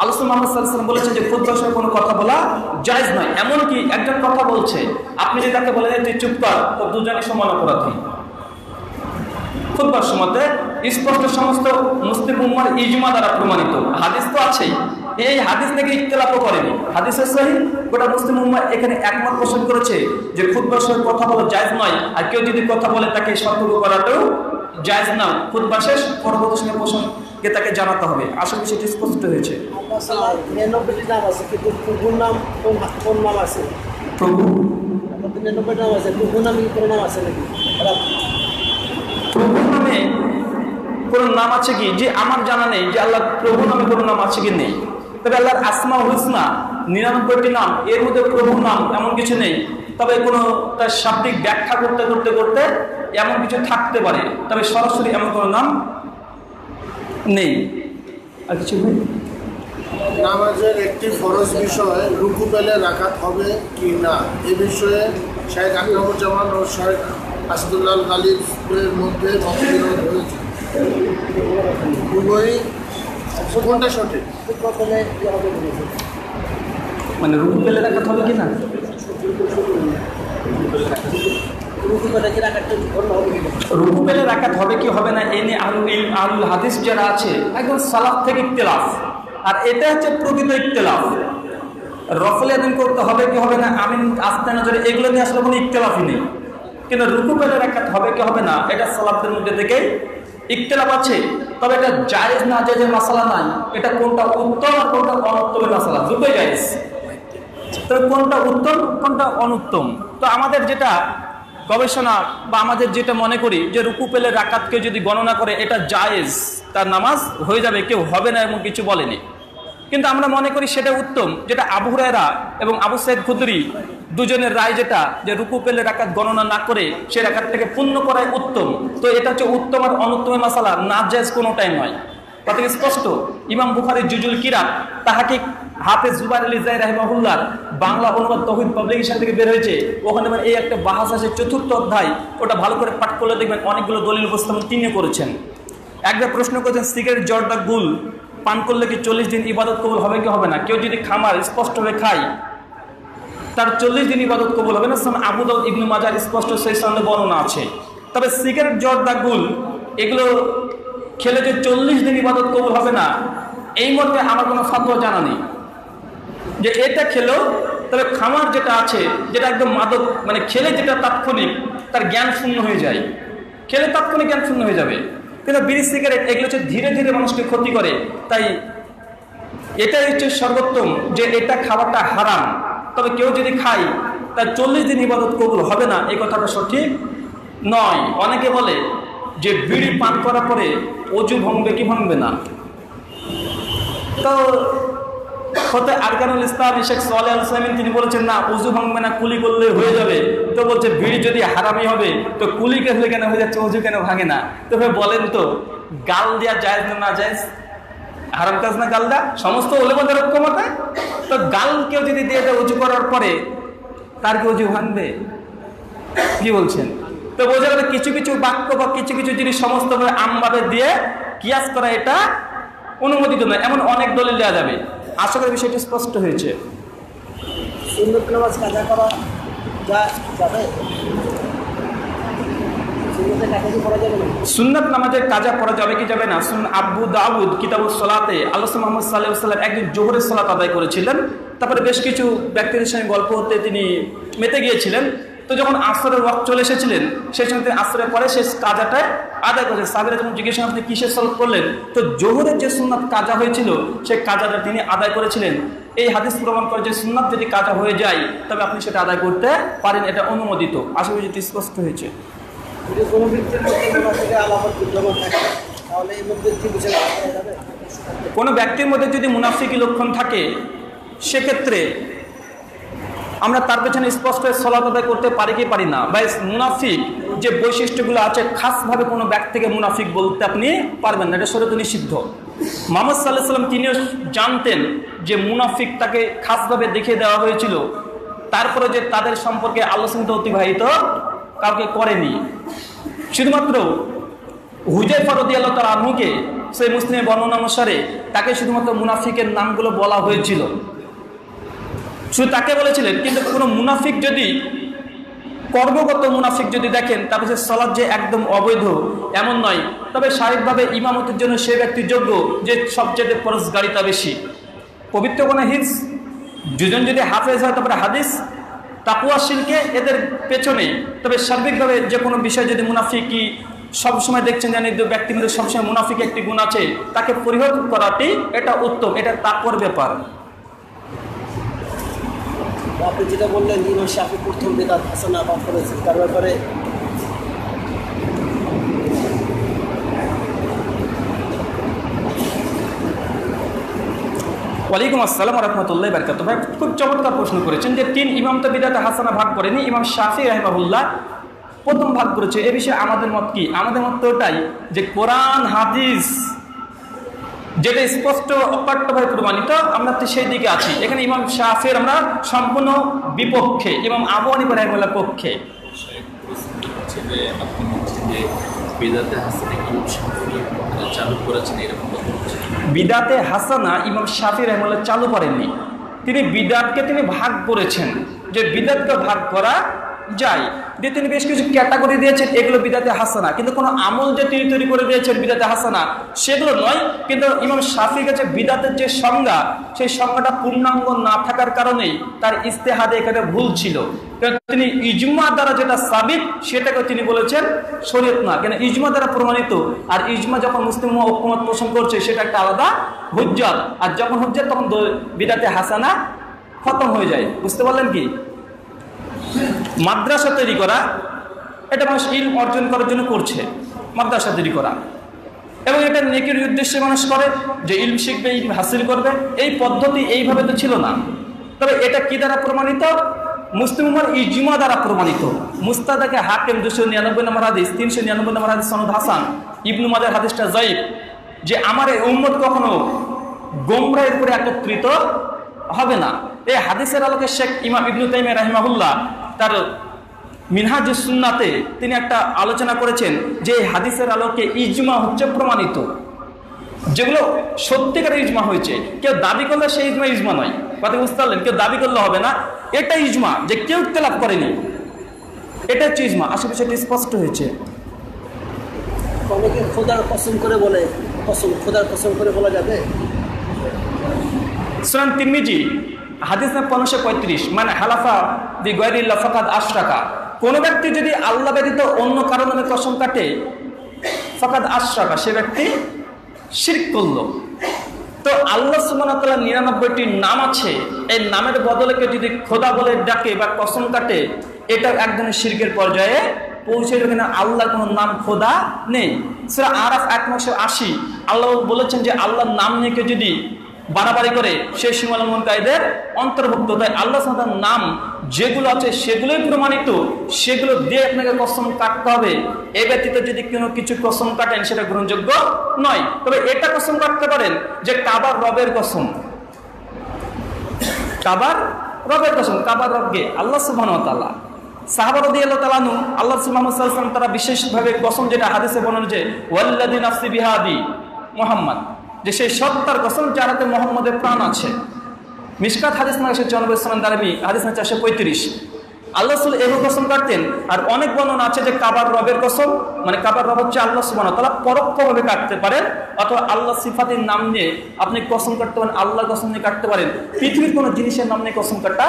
আল্লাহ মুহাম্মদ সাল্লাল্লাহু আলাইহি ওয়াসাল্লাম বলেছেন যে খুতবার সময় কোনো কথা বলা জায়েজ নয় এমন কি একজন কথা বলছে আপনি যদি তাকে বলেন তুই চুপ কর তো দুজনে সমান অপরাধী খুতবার সময়তে স্পষ্ট সমস্ত মুসলিম উম্মার ইজমা দ্বারা প্রমাণিত হাদিস তো আছেই এই হাদিস থেকে ইখতিলাফও করেনি হাদিসের সহিহ গোটা মুসলিম উম্মাহ এখানে একমত পোষণ করেছে যে খুতবার সময় কথা বলা জায়েজ নয় আর কেউ যদি কথা বলে তাকে সতর্ক করাটাও জায়েজ না খুতবা শেষ পরবর্তী সময় প্রসঙ্গে তাকে জানাতে হবে আসলে বিষয়টি স্পষ্ট হয়েছে নিরানব্বইটি নাম আছে কিন্তু প্রভুর নাম কোন নাম আছে প্রভু আমাদের নিরানব্বইটি নাম আছে প্রভুর নামে কোন নাম আছে নাকি প্রভুর নামে কোন নাম আছে কি যে আমার জানা নেই যে আল্লাহ প্রভু নামে কোন নাম আছে কি নেই তবে আল্লাহর আসমা হুসনা নিরানব্বইটি নাম এর মধ্যে প্রভুর নাম এমন কিছু নেই তবে কোনো তার শাব্দিক ব্যাখ্যা করতে করতে করতে এমন কিছু থাকতে পারে তবে সরাসরি এমন কোনো নাম নেই আর কিছু নেই নামাজের একটি ফরজ বিষয় রুকু পেলে রাকাত হবে কি না এ বিষয়ে শাইখ আখতারুজ্জামান ও শাইখ আসাদুল্লাহ গালিবের মধ্যে মতবিরোধ হয়েছে উভয়ই কোনটা সঠিক মানে রুকু পেলে রাকাত হবে কি না রুকু পেলে রাকাত হবে কি হবে না এ নিয়ে আহলুল ইলম আহলুল হাদিস যারা আছে একদম সালাফ থেকে ইখতিলাফ আর এটা হচ্ছে প্রকৃত ইখতিলাফ রফল আদিম করতে হবে কি হবে না আমি আস্তে নজরে এগুলো নিয়ে আসলে কোনো ইখতিলাফই নেই কিন্তু রুকু পেলে রাকাত হবে কি হবে না এটা সালাফদের মধ্যে থেকেই ইখতিলাফ আছে তবে এটা জায়েজ না জায়েজের মাসালা নাই এটা কোনটা উত্তম আর কোনটা অনুত্তমের মাসালা দুটোই জায়েজ তবে কোনটা উত্তম কোনটা অনুত্তম তো আমাদের যেটা গবেষণা বা আমাদের যেটা মনে করি যে রুকু পেলে রাকাতকে যদি গণনা করে এটা জায়েজ তার নামাজ হয়ে যাবে কেউ হবে না এমন কিছু বলেনি কিন্তু আমরা মনে করি সেটা উত্তম যেটা আবু হুরায়রা এবং আবু সাঈদ খুদরি দুজনের রায় যেটা যে রুকু পেলে রাকাত গণনা না করে সে রাকাতটাকে পূর্ণ করাই উত্তম তো এটা হচ্ছে উত্তম আর অনুত্তমের মাসালা না জায়েজ কোনোটাই নয় তাতে স্পষ্ট ইমাম বুখারী জুজুল কিরাত তাহাকিক হাফেজ জুবাইর আলী জাই রাহিমাহুল্লাহর বাংলা অনুবাদ তৌহিদ পাবলিকেশন থেকে বের হয়েছে ওখানে মানে এই একটা বাহাস আছে চতুর্থ অধ্যায় ওটা ভালো করে পাঠ করলে দেখবেন অনেকগুলো দলিল উপস্থাপন তিনি করেছেন একবার প্রশ্ন করেছেন সিগারেট জর্দা গুল পান করলে কি চল্লিশ দিন ইবাদত কবুল হবে কি হবে না কেউ যদি খামার স্পষ্টভাবে খায় তার চল্লিশ দিন ইবাদত কবুল হবে না সুবহান আবু দাউদ ইবনে মাজাহ স্পষ্ট সেই সঙ্গে বর্ণনা আছে তবে সিগারেট জর্দা গুল এগুলো खेले जो चल्लिस दिन इबादत कबूल होबे ना এই মতে আমার কোনো ফতোয়া জানা নেই যে এটা খেলো তবে খামার যেটা আছে যেটা একদম মাদক মানে খেলে যেটা তাৎক্ষণিক তার জ্ঞান শূন্য হয়ে যায় খেলে তাৎক্ষণিক জ্ঞান শূন্য হয়ে যাবে কিন্তু বিড়ি সিগারেট এগুলো হচ্ছে ধীরে ধীরে মানুষকে ক্ষতি করে তাই এটাই হচ্ছে সর্বোত্তম যে এটা খাওয়াটা হারাম তবে কেউ যদি খায় তার চল্লিশ দিন ইবাদত কবুল হবে না এই কথাটা সঠিক নয় অনেকে বলে যে বিড়ি পান করার পরে ওযু ভঙ্গবে কি ভাঙবে না तो खते आरकानुल इस्लाम शेख सालेह आल उसाइमीन बोलेছেন ना उजू भांगबे ना कुली करले हो जाए तो बोलते बीड़ी जदि हारामी होबे तो कुली करले केन हो जाच्छे उजू केन भांगे ना तो भाई बोलें तो गाल दिया जायज ना नाजायज हाराम काज ना गाल दा समस्त उलेमादेर ঐক্যমতে तो गाल केउ जदि दिए दे उजू करार परे तार कि उजू भांगबे कि बोलছেন तो बोझा गया किछु किछु वाक्य बा किछु किछु जिनिस समस्त भाबे आमभाबे दिए कियास करा एटा অনুমোদিত নয় এমন অনেক দলিল দেওয়া যাবে আশা করি বিষয়টি স্পষ্ট হয়েছে সুন্নাত নামাজ কাজা করা যা যাবে সুন্নাত নামাজের কাজা করা যাবে কি যাবে না সুন আবু দাউদ কিতাবুস সালাতে আল্লাহ মুহাম্মদ সাল্লাল্লাহু আলাইহি ওয়াসাল্লাম একদিন যোহরের সালাত আদায় করেছিলেন তারপরে বেশ কিছু ব্যক্তিদের সঙ্গে গল্প হতে তিনি মেতে গিয়েছিলেন তো যখন আসরের ওয়াক্ত চলে এসেছিলেন সেই সময় আসরের পরে শেষ কাজাটা আদায় করেছেন সাহাবীরা যখন জিজ্ঞেস করেন আপনি কিসের সালাত করলেন তো যোহরের যে সুন্নাত কাজা হয়েছিল সেই কাজাটা তিনি আদায় করেছিলেন এই হাদিস প্রমাণ করে যে সুন্নাত যদি কাজা হয়ে যায় তবে আপনি সেটা আদায় করতে পারেন এটা অনুমোদিত আশা করি যেটা স্পষ্ট হয়েছে যদি কোনো ব্যক্তির মধ্যে নামাজ থেকে আলামত বিদ্যমান থাকে তাহলে এই ব্যক্তি বুঝে রাখা যাবে কোনো ব্যক্তির মধ্যে যদি মুনাফিকি লক্ষণ থাকে সেই ক্ষেত্রে আমরা তার পেছনে স্পষ্ট সালাত আদায় করতে পারি কি পারি না বা মুনাফিক যে বৈশিষ্ট্যগুলো আছে খাসভাবে কোনো ব্যক্তিকে মুনাফিক বলতে আপনি পারবেন না এটা শরীয়তে নিষিদ্ধ মুহাম্মদ সাল্লাল্লাহু আলাইহি ওয়াসাল্লাম তিনিও জানতেন যে মুনাফিক তাকে খাসভাবে দেখিয়ে দেওয়া হয়েছিল তারপরে যে তাদের সম্পর্কে আলোচনা অতিবাহিত কাউকে করেনি শুধুমাত্র হুযায়ফা রাদিয়াল্লাহু তাআলা আনহুকে সেই মুসলিম বর্ণনা অনুসারে তাকে শুধুমাত্র মুনাফিকের নামগুলো বলা হয়েছিল শুধু তাকে বলেছিলেন কিন্তু কোনো মুনাফিক যদি কর্মগত মুনাফিক যদি দেখেন তারপরে সে সালাত যে একদম অবৈধ এমন নয় তবে শারীরিকভাবে ইমামতের জন্য সেই ব্যক্তি যোগ্য যে সবচেয়ে পরহেজগারিতা বেশি পবিত্র কোন হিফজ দুজন যদি হাফেজ হয় তারপরে হাদিস তাকওয়া শিরকে এদের পেছনে তবে সার্বিকভাবে যে কোনো বিষয় যদি মুনাফিকি সবসময় দেখছেন যে নির্দোষ ব্যক্তির মধ্যে সবসময় মুনাফিক একটি গুণ আছে তাকে পরিহার করাটি এটা উত্তম এটা তাকওয়ার ব্যাপার আপনি যেটা বললেন ইমাম শাফি প্রথম বেদাত হাসানা বা করেছেন তার ব্যাপারে ওয়ালাইকুম আসসালাম রহমতুল্লাহ বরকাত ভাই খুব চমৎকার প্রশ্ন করেছেন যে তিন ইমাম তো বেদাত হাসানা ভাগ করেনি ইমাম শাফি রাহিমাহুল্লাহ প্রথম ভাগ করেছে এ বিষয়ে আমাদের মত কি আমাদের মত তো এটাই যে কোরআন হাদিস যেটা স্পষ্ট অকাট্যভাবে প্রমাণিত আমরা তো সেই দিকে আছি এখানে ইমাম শাফির আমরা সম্পূর্ণ বিপক্ষে ইমাম আবু হানিফা রাহিমাহুল্লাহর পক্ষে বিদাতে হাসানা ইমাম শাফি রাহিমাহুল্লাহ চালু করেননি তিনি বিদাতকে তিনি ভাগ করেছেন যে বিদাতকে ভাগ করা যায় যে তিনি বেশ কিছু ক্যাটাগরি দিয়েছেন এগুলো বিদাতে হাসানা কিন্তু কোনো আমল যে তিনি তৈরি করে দিয়েছেন বিদাতে হাসানা সেগুলো নয় কিন্তু ইমাম শাফির কাছে বিদাতের যে সংজ্ঞা সেই সংজ্ঞাটা পূর্ণাঙ্গ না থাকার কারণেই তার ইস্তেহাদে এখানে ভুল ছিল কারণ তিনি ইজমা দ্বারা যেটা সাবিত সেটাকে তিনি বলেছেন শরীয়ত না কেন ইজমা দ্বারা প্রমাণিত আর ইজমা যখন মুসলিম ঐক্যমত পোষণ করছে সেটা একটা আলাদা হুজ্জত আর যখন হুজ্জত তখন বিদাতে হাসানা খতম হয়ে যায় বুঝতে পারলেন কি মাদ্রাসা তৈরি করা এটা মানুষ ইলম অর্জন করার জন্য করছে মাদ্রাসা তৈরি করা এবং এটা নেকির উদ্দেশ্যে মানুষ করে যে ইলম শিখবে ইলম হাসিল করবে এই পদ্ধতি এইভাবে তো ছিল না তবে এটা কি দ্বারা প্রমাণিত মুসলিম উম্মাহর ইজমা দ্বারা প্রমাণিত মুস্তাদাকে হাকিম দুশো নিরানব্বই নম্বর হাদিস তিনশো নিরানব্বই নম্বর হাদিস সনদ হাসান ইবনু মাজাহ হাদিসটা যায়িব যে আমার এই উম্মত কখনো গোমরাহের উপরে একত্রিত হবে না এই হাদিসের আলোকে শেখ ইমাম ইবনু তাইমিয়া রাহিমাহুল্লাহ তার মিনহাজুস সুন্নাতে তিনি একটা আলোচনা করেছেন যে হাদিসের আলোকে ইজমা হচ্ছে প্রমাণিত যেগুলো সত্যিকারের ইজমা হয়েছে কেউ দাবি করলে সেই ইজমা ইজমা নয় কথা বুঝতে পারলেন কেউ দাবি করলে হবে না এটা ইজমা যে কেউ ইখতিলাফ করেনি এটা হচ্ছে ইজমা আশা করি সেটি স্পষ্ট হয়েছে कभी कि खुदार कसम करे बोले कसम खुदार कसम करे बोला जाते सुरन तिरमिजी हादिस में पाँचशो पैंतीस मान हलाफा दि गैरी लफाकत अशरका कोनो व्यक्ति यदि आल्ला व्यतीत अन्य कारण नामे कसम काटे फकत अशरका से व्यक्ति शिर्क करलो। तो आल्ला सुब्हानाहु ताआला निरानब्बईटी नाम आछे ए नामेर बदले के यदि खुदा बोले डाके बा कसम काटे এটা এক ধরনের শিরকের পর্যায়ে পৌঁছে যাবে না। আল্লাহর কোনো নাম খোদা নেই। সূরা আরাফ এক নয় আশি আল্লাহ বলেছেন যে আল্লাহর নাম নিয়ে কেউ যদি বাড়াবাড়ি করে সেই সীমালঙ্ঘনকারীদের অন্তর্ভুক্ত। তাই আল্লাহ সাধারণ নাম যেগুলো আছে সেগুলোই প্রমাণিত, সেগুলো দিয়ে আপনাকে কসম কাটতে হবে। এ ব্যতীত যদি কোনো কিছু কসম কাটেন সেটা গ্রহণযোগ্য নয়। তবে এটা কসম কাটতে পারেন যে কাবার রবের কসম, কাবার রবের কসম, কাবার রবকে আল্লাহ সুবহানাহু ওয়া তাআলা সাহাবা রাদিয়াল্লাহু তাআলা নু আল্লাহ সুবহানাহু ওয়া তাআলা তারা বিশেষভাবে কসম যেটা হাদিসে বর্ণনা যে ওয়াল্লাযী নাফসি বিহাদি মুহাম্মদ যে সেই সত্তার কসম যার হাতে মুহাম্মদের প্রাণ আছে। মিশকাত হাদিস নামে চৌরানব্বই সনদ দারমি হাদিস নামে চারশো পঁয়ত্রিশ আল্লাহ রাসূল এর কসম কাটতেন। আর অনেক বর্ণনা আছে যে কাবার রবের কসম মানে কাবার রব হচ্ছে আল্লাহ সুবহানাহু ওয়া তাআলা, পরোক্ষভাবে কাটতে পারেন অথবা আল্লাহ সিফাতের নাম নিয়ে আপনি কসম কাটতে পারেন, আল্লাহর কসম নিয়ে কাটতে পারেন। পৃথিবীর কোনো জিনিসের নাম নিয়ে কসম কাটা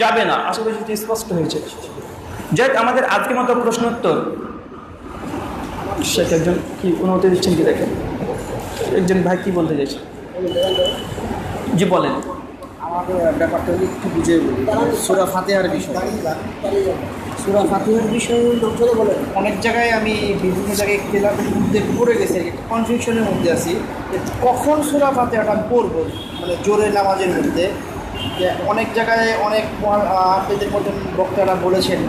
যাবে না। আশা করি সেটি স্পষ্ট হয়েছে। যাই আমাদের আজকের মতো প্রশ্ন উত্তর শেখ একজন কি অনুমতি দিচ্ছেন কি দেখেন একজন ভাই কি বলতে চাইছেন জি বলেন। আমাদের ব্যাপারটা একটু বুঝে বলি। সূরা ফাতিহার বিষয় সূরা ফাতিহার বিষয়ে লোকজনে বলেন অনেক জায়গায় আমি বিভিন্ন জায়গায় খেলাপের মধ্যে পড়ে গেছি, একটা কনফিউশনের মধ্যে আছি কখন সূরা ফাতিহাটা পড়বো, মানে জোরে নামাজের মধ্যে অনেক জায়গায় অনেক আপনাদের মতন বক্তারা বলেছেন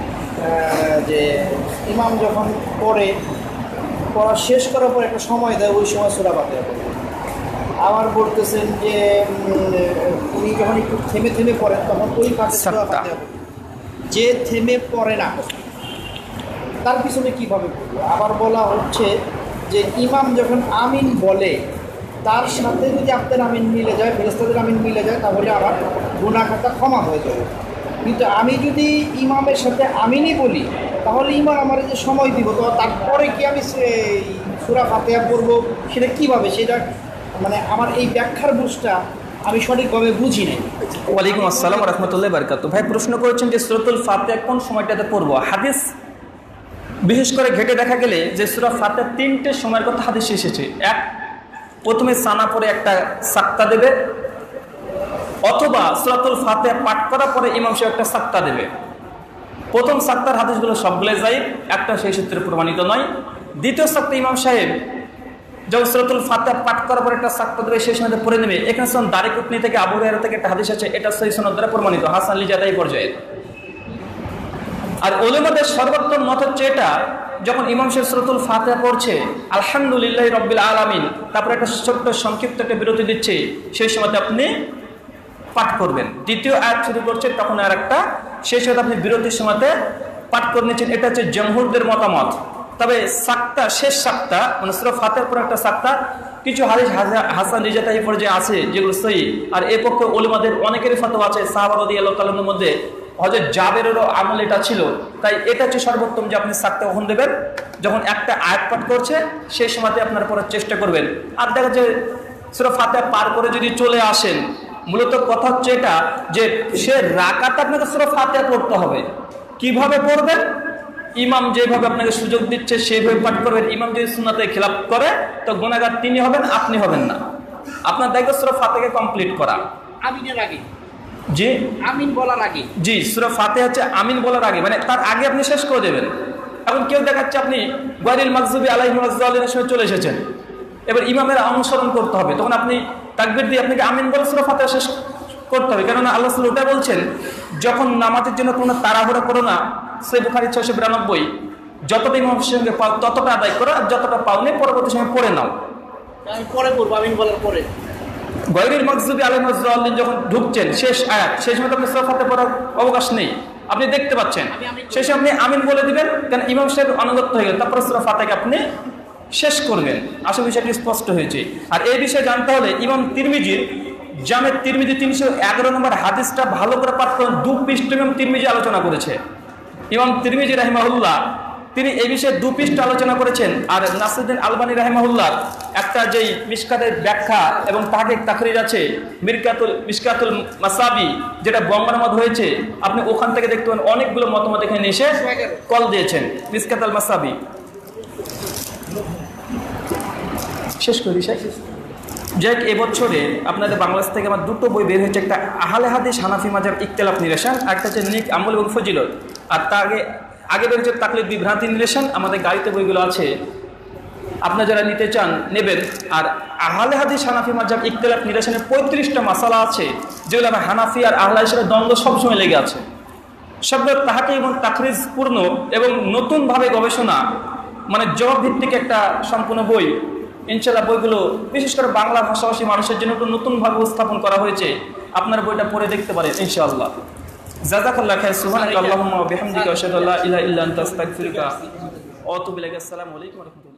যে ইমাম যখন পড়ে পড়া শেষ করার পর একটা সময় দেয় ওই সময় সূরা ফাতিহা পড়ে। আবার বলতেছেন যে উনি যখন একটু থেমে থেমে পড়েন তখন ওই পাশে সূরা ফাতিহা পড়ে, যে থেমে পড়ে না তার পিছনে কীভাবে পড়বে। আবার বলা হচ্ছে যে ইমাম যখন আমিন বলে তার সাথে যদি আপনার আমিন মিলে যায়, ফেরেশতাদের আমিন মিলে যায় তাহলে আমার গুনাহ খাতা ক্ষমা হয়ে যাবে। কিন্তু আমি যদি ইমামের সাথে আমিনই বলি তাহলে ইমাম আমার যে সময় দিব তো তারপরে কি আমি সূরা ফাতিহা পড়ব সেটা কীভাবে, সেটা মানে আমার এই ব্যাখ্যার বুঝটা আমি সঠিকভাবে বুঝি নাই। ওয়ালাইকুম আসসালাম ওয়া রাহমাতুল্লাহি ওয়া বারাকাতুহু। ভাই প্রশ্ন করেছেন যে সূরাতুল ফাতিহা কোন সময়টাতে পড়ব। হাদিস বিশেষ করে ঘেটে দেখা গেলে যে সূরা ফাতিহা তিনটে সময়ের কথা হাদিসে এসেছে। এক, প্রথমে সানা পরে একটা সাক্তা দেবে, অথবা সূরাতুল ফাতিহা পাঠ করার পরে ইমাম সাহেব একটা সাক্তা দেবে। প্রথম সাক্তার হাদিসগুলো সবগুলো যায় একটা সেই সূত্রে প্রমাণিত নয়। দ্বিতীয় সাক্তা ইমাম সাহেব যখন সূরাতুল ফাতিহা পাঠ করার পরে একটা সাক্তা দেবে সেই সনদে পড়ে নেবে। এখানে সন দারিকুতনি থেকে আবু হুরায়রা থেকে একটা হাদিস আছে, এটা সেই সনদ দ্বারা প্রমাণিত হাসান লিজাদাই পর্যায়ে। আর উলামাদের সর্বোত্তম মত হচ্ছে এটা যখন ইমাম সাহেব সূরাতুল ফাতিহা পড়ছে আলহামদুলিল্লাহি রাব্বিল আলামিন তারপরে একটা ছোট্ট সংক্ষিপ্ত একটা বিরতি দিচ্ছে সেই সময়তে আপনি পাঠ করবেন। দ্বিতীয় আয়াত শুরু করছে তখন আর একটা সেই সাথে আপনি বিরতির সময়তে পাঠ করে নিচ্ছেন। এটা হচ্ছে জমহুরদের মতামত। তবে সাক্তা শেষ সাক্তা মানে সূরা ফাতিহার পর একটা সাক্তা কিছু হাদিস হাসান লিজাতাই পর্যায়ে আছে যেগুলো সহি। আর এ পক্ষে উলামাদের অনেকেরই ফতোয়া আছে, সাহাবা রাদিয়াল্লাহু তাআলার মধ্যে হযরত জাবেরেরও আমল এটা ছিল। তাই এটা হচ্ছে সর্বোত্তম যে আপনি সাক্তা কখন দেবেন যখন একটা আয়াত পাঠ করছে সেই সময়তে আপনার পড়ার চেষ্টা করবেন। আর দেখা যায় সূরা ফাতিহা পার করে যদি চলে আসেন মূলত কথা হচ্ছে এটা যে সে রাকাত আপনাকে সূরা ফাতিহা পড়তে হবে। কিভাবে পড়বেন ইমাম যেভাবে আপনাকে সুযোগ দিচ্ছে সেইভাবে পাঠ করবেন। ইমাম যদি সুন্নাতে খিলাফ করে তো গুনাহগার তিনি হবেন, আপনি হবেন না। আপনার দায়িত্ব সূরা ফাতিহাকে কমপ্লিট করা আমিনের আগে জি আমিন বলার আগে জি সূরা ফাতিহা হচ্ছে আমিন বলার আগে মানে তার আগে আপনি শেষ করে দেবেন। এখন কেউ দেখাচ্ছে আপনি গায়রিল মাগদুবি আলাইহিম ওয়াস-সালামের সাথে চলে এসেছেন, এবার ইমামের অনুসরণ করতে হবে। তখন আপনি তাকবীর দিয়ে আপনাকে আমিন বলে সূরা ফাতিহা শেষ করতে হবে। কেননা আল্লাহ তাআলা ওটা বলছেন যখন নামাজের জন্য কোনো তাড়াহুড়া করো না, সহিহ বুখারী ছয়শো বিরানব্বই, যতটা ইমামের সঙ্গে পাও ততটা আদায় করো আর যতটা পাওনি পরবর্তী সময় পড়ে নাও। আমি পরে পড়ব আমিন বলার পরে। গায়রিল মাগদুবি আলাইহিম ওয়াস-সালামিন যখন ঢুকছেন শেষ আয়াত সেই সময় আপনি সূরা ফাতিহা পড়ার অবকাশ নেই, আপনি দেখতে পাচ্ছেন সেই সময় আপনি আমিন বলে দিবেন। কারণ ইমাম সাহেব অনুগত হয়ে গেল তারপর সূরা ফাতিহাকে আপনি শেষ করবেন। আসল বিষয়টি স্পষ্ট হয়েছে। আর এই বিষয়ে জানতে হলে ইমাম তিরমিজির জামে তিরমিজি তিনশো এগারো নম্বর হাদিসটা ভালো করে পাঠ করুন। দু পৃষ্ঠ ইমাম তিরমিজি আলোচনা করেছে। ইমাম তিরমিজি রাহিমাহুল্লাহ তিনি এই বিষয়ে দু পৃষ্ঠ আলোচনা করেছেন। আর নাসিরুদ্দিন আলবানী রাহিমাহুল্লাহ একটা যেই মিশকাতের ব্যাখ্যা এবং তাহকিক তাকরির আছে মিরকাতুল মিশকাতুল মাসাবি, যেটা বঙ্গের মধ্যে হয়েছে, আপনি ওখান থেকে দেখতে পান অনেকগুলো মতামত এখানে এসে কল দিয়েছেন। মিশকাতুল মাসাবি শেষ করি শেষ যাই হোক। এবছরে আপনাদের বাংলাদেশ থেকে আমার দুটো বই বের হয়েছে, একটা আহলে হাদিস হানাফি মাযহাব ইখতিলাফ নিরসন, একটা হচ্ছে নিক আমল এবং ফজিলত। আর তার আগে আগে বের হচ্ছে তাকলিদ বিভ্রান্তি নিরসন। আমাদের গাড়িতে বইগুলো আছে, আপনারা যারা নিতে চান নেবেন। আর আহলে হাদিস হানাফি মাযহাব ইখতিলাফ নিরসনের পঁয়ত্রিশটা মাসালা আছে, যেগুলো আমার হানাফি আর আহলে হাদিসের দ্বন্দ্ব সবসময় লেগে আছে। সবগুলো তাহকিক এবং তাকরিজপূর্ণ এবং নতুনভাবে গবেষণা, মানে জবাব ভিত্তিক একটা সম্পূর্ণ বই। ইনশাল্লাহ বইগুলো বিশেষ করে বাংলা ভাষাভাষী মানুষের জন্য একটু নতুনভাবে উপস্থাপন করা হয়েছে। আপনার বইটা পড়ে দেখতে পারেন ইনশাআল্লাহ। জাযাকাল্লাহু খাইর। সুবহানাল্লাহি ওয়া বিহামদিহি ওয়া আশহাদু আল্লা ইলাহা ইল্লা আনতা আস্তাগফিরুকা ওয়া আতুবু ইলাইক। আসসালামু আলাইকুম ওয়া রাহমাতুল্লাহ।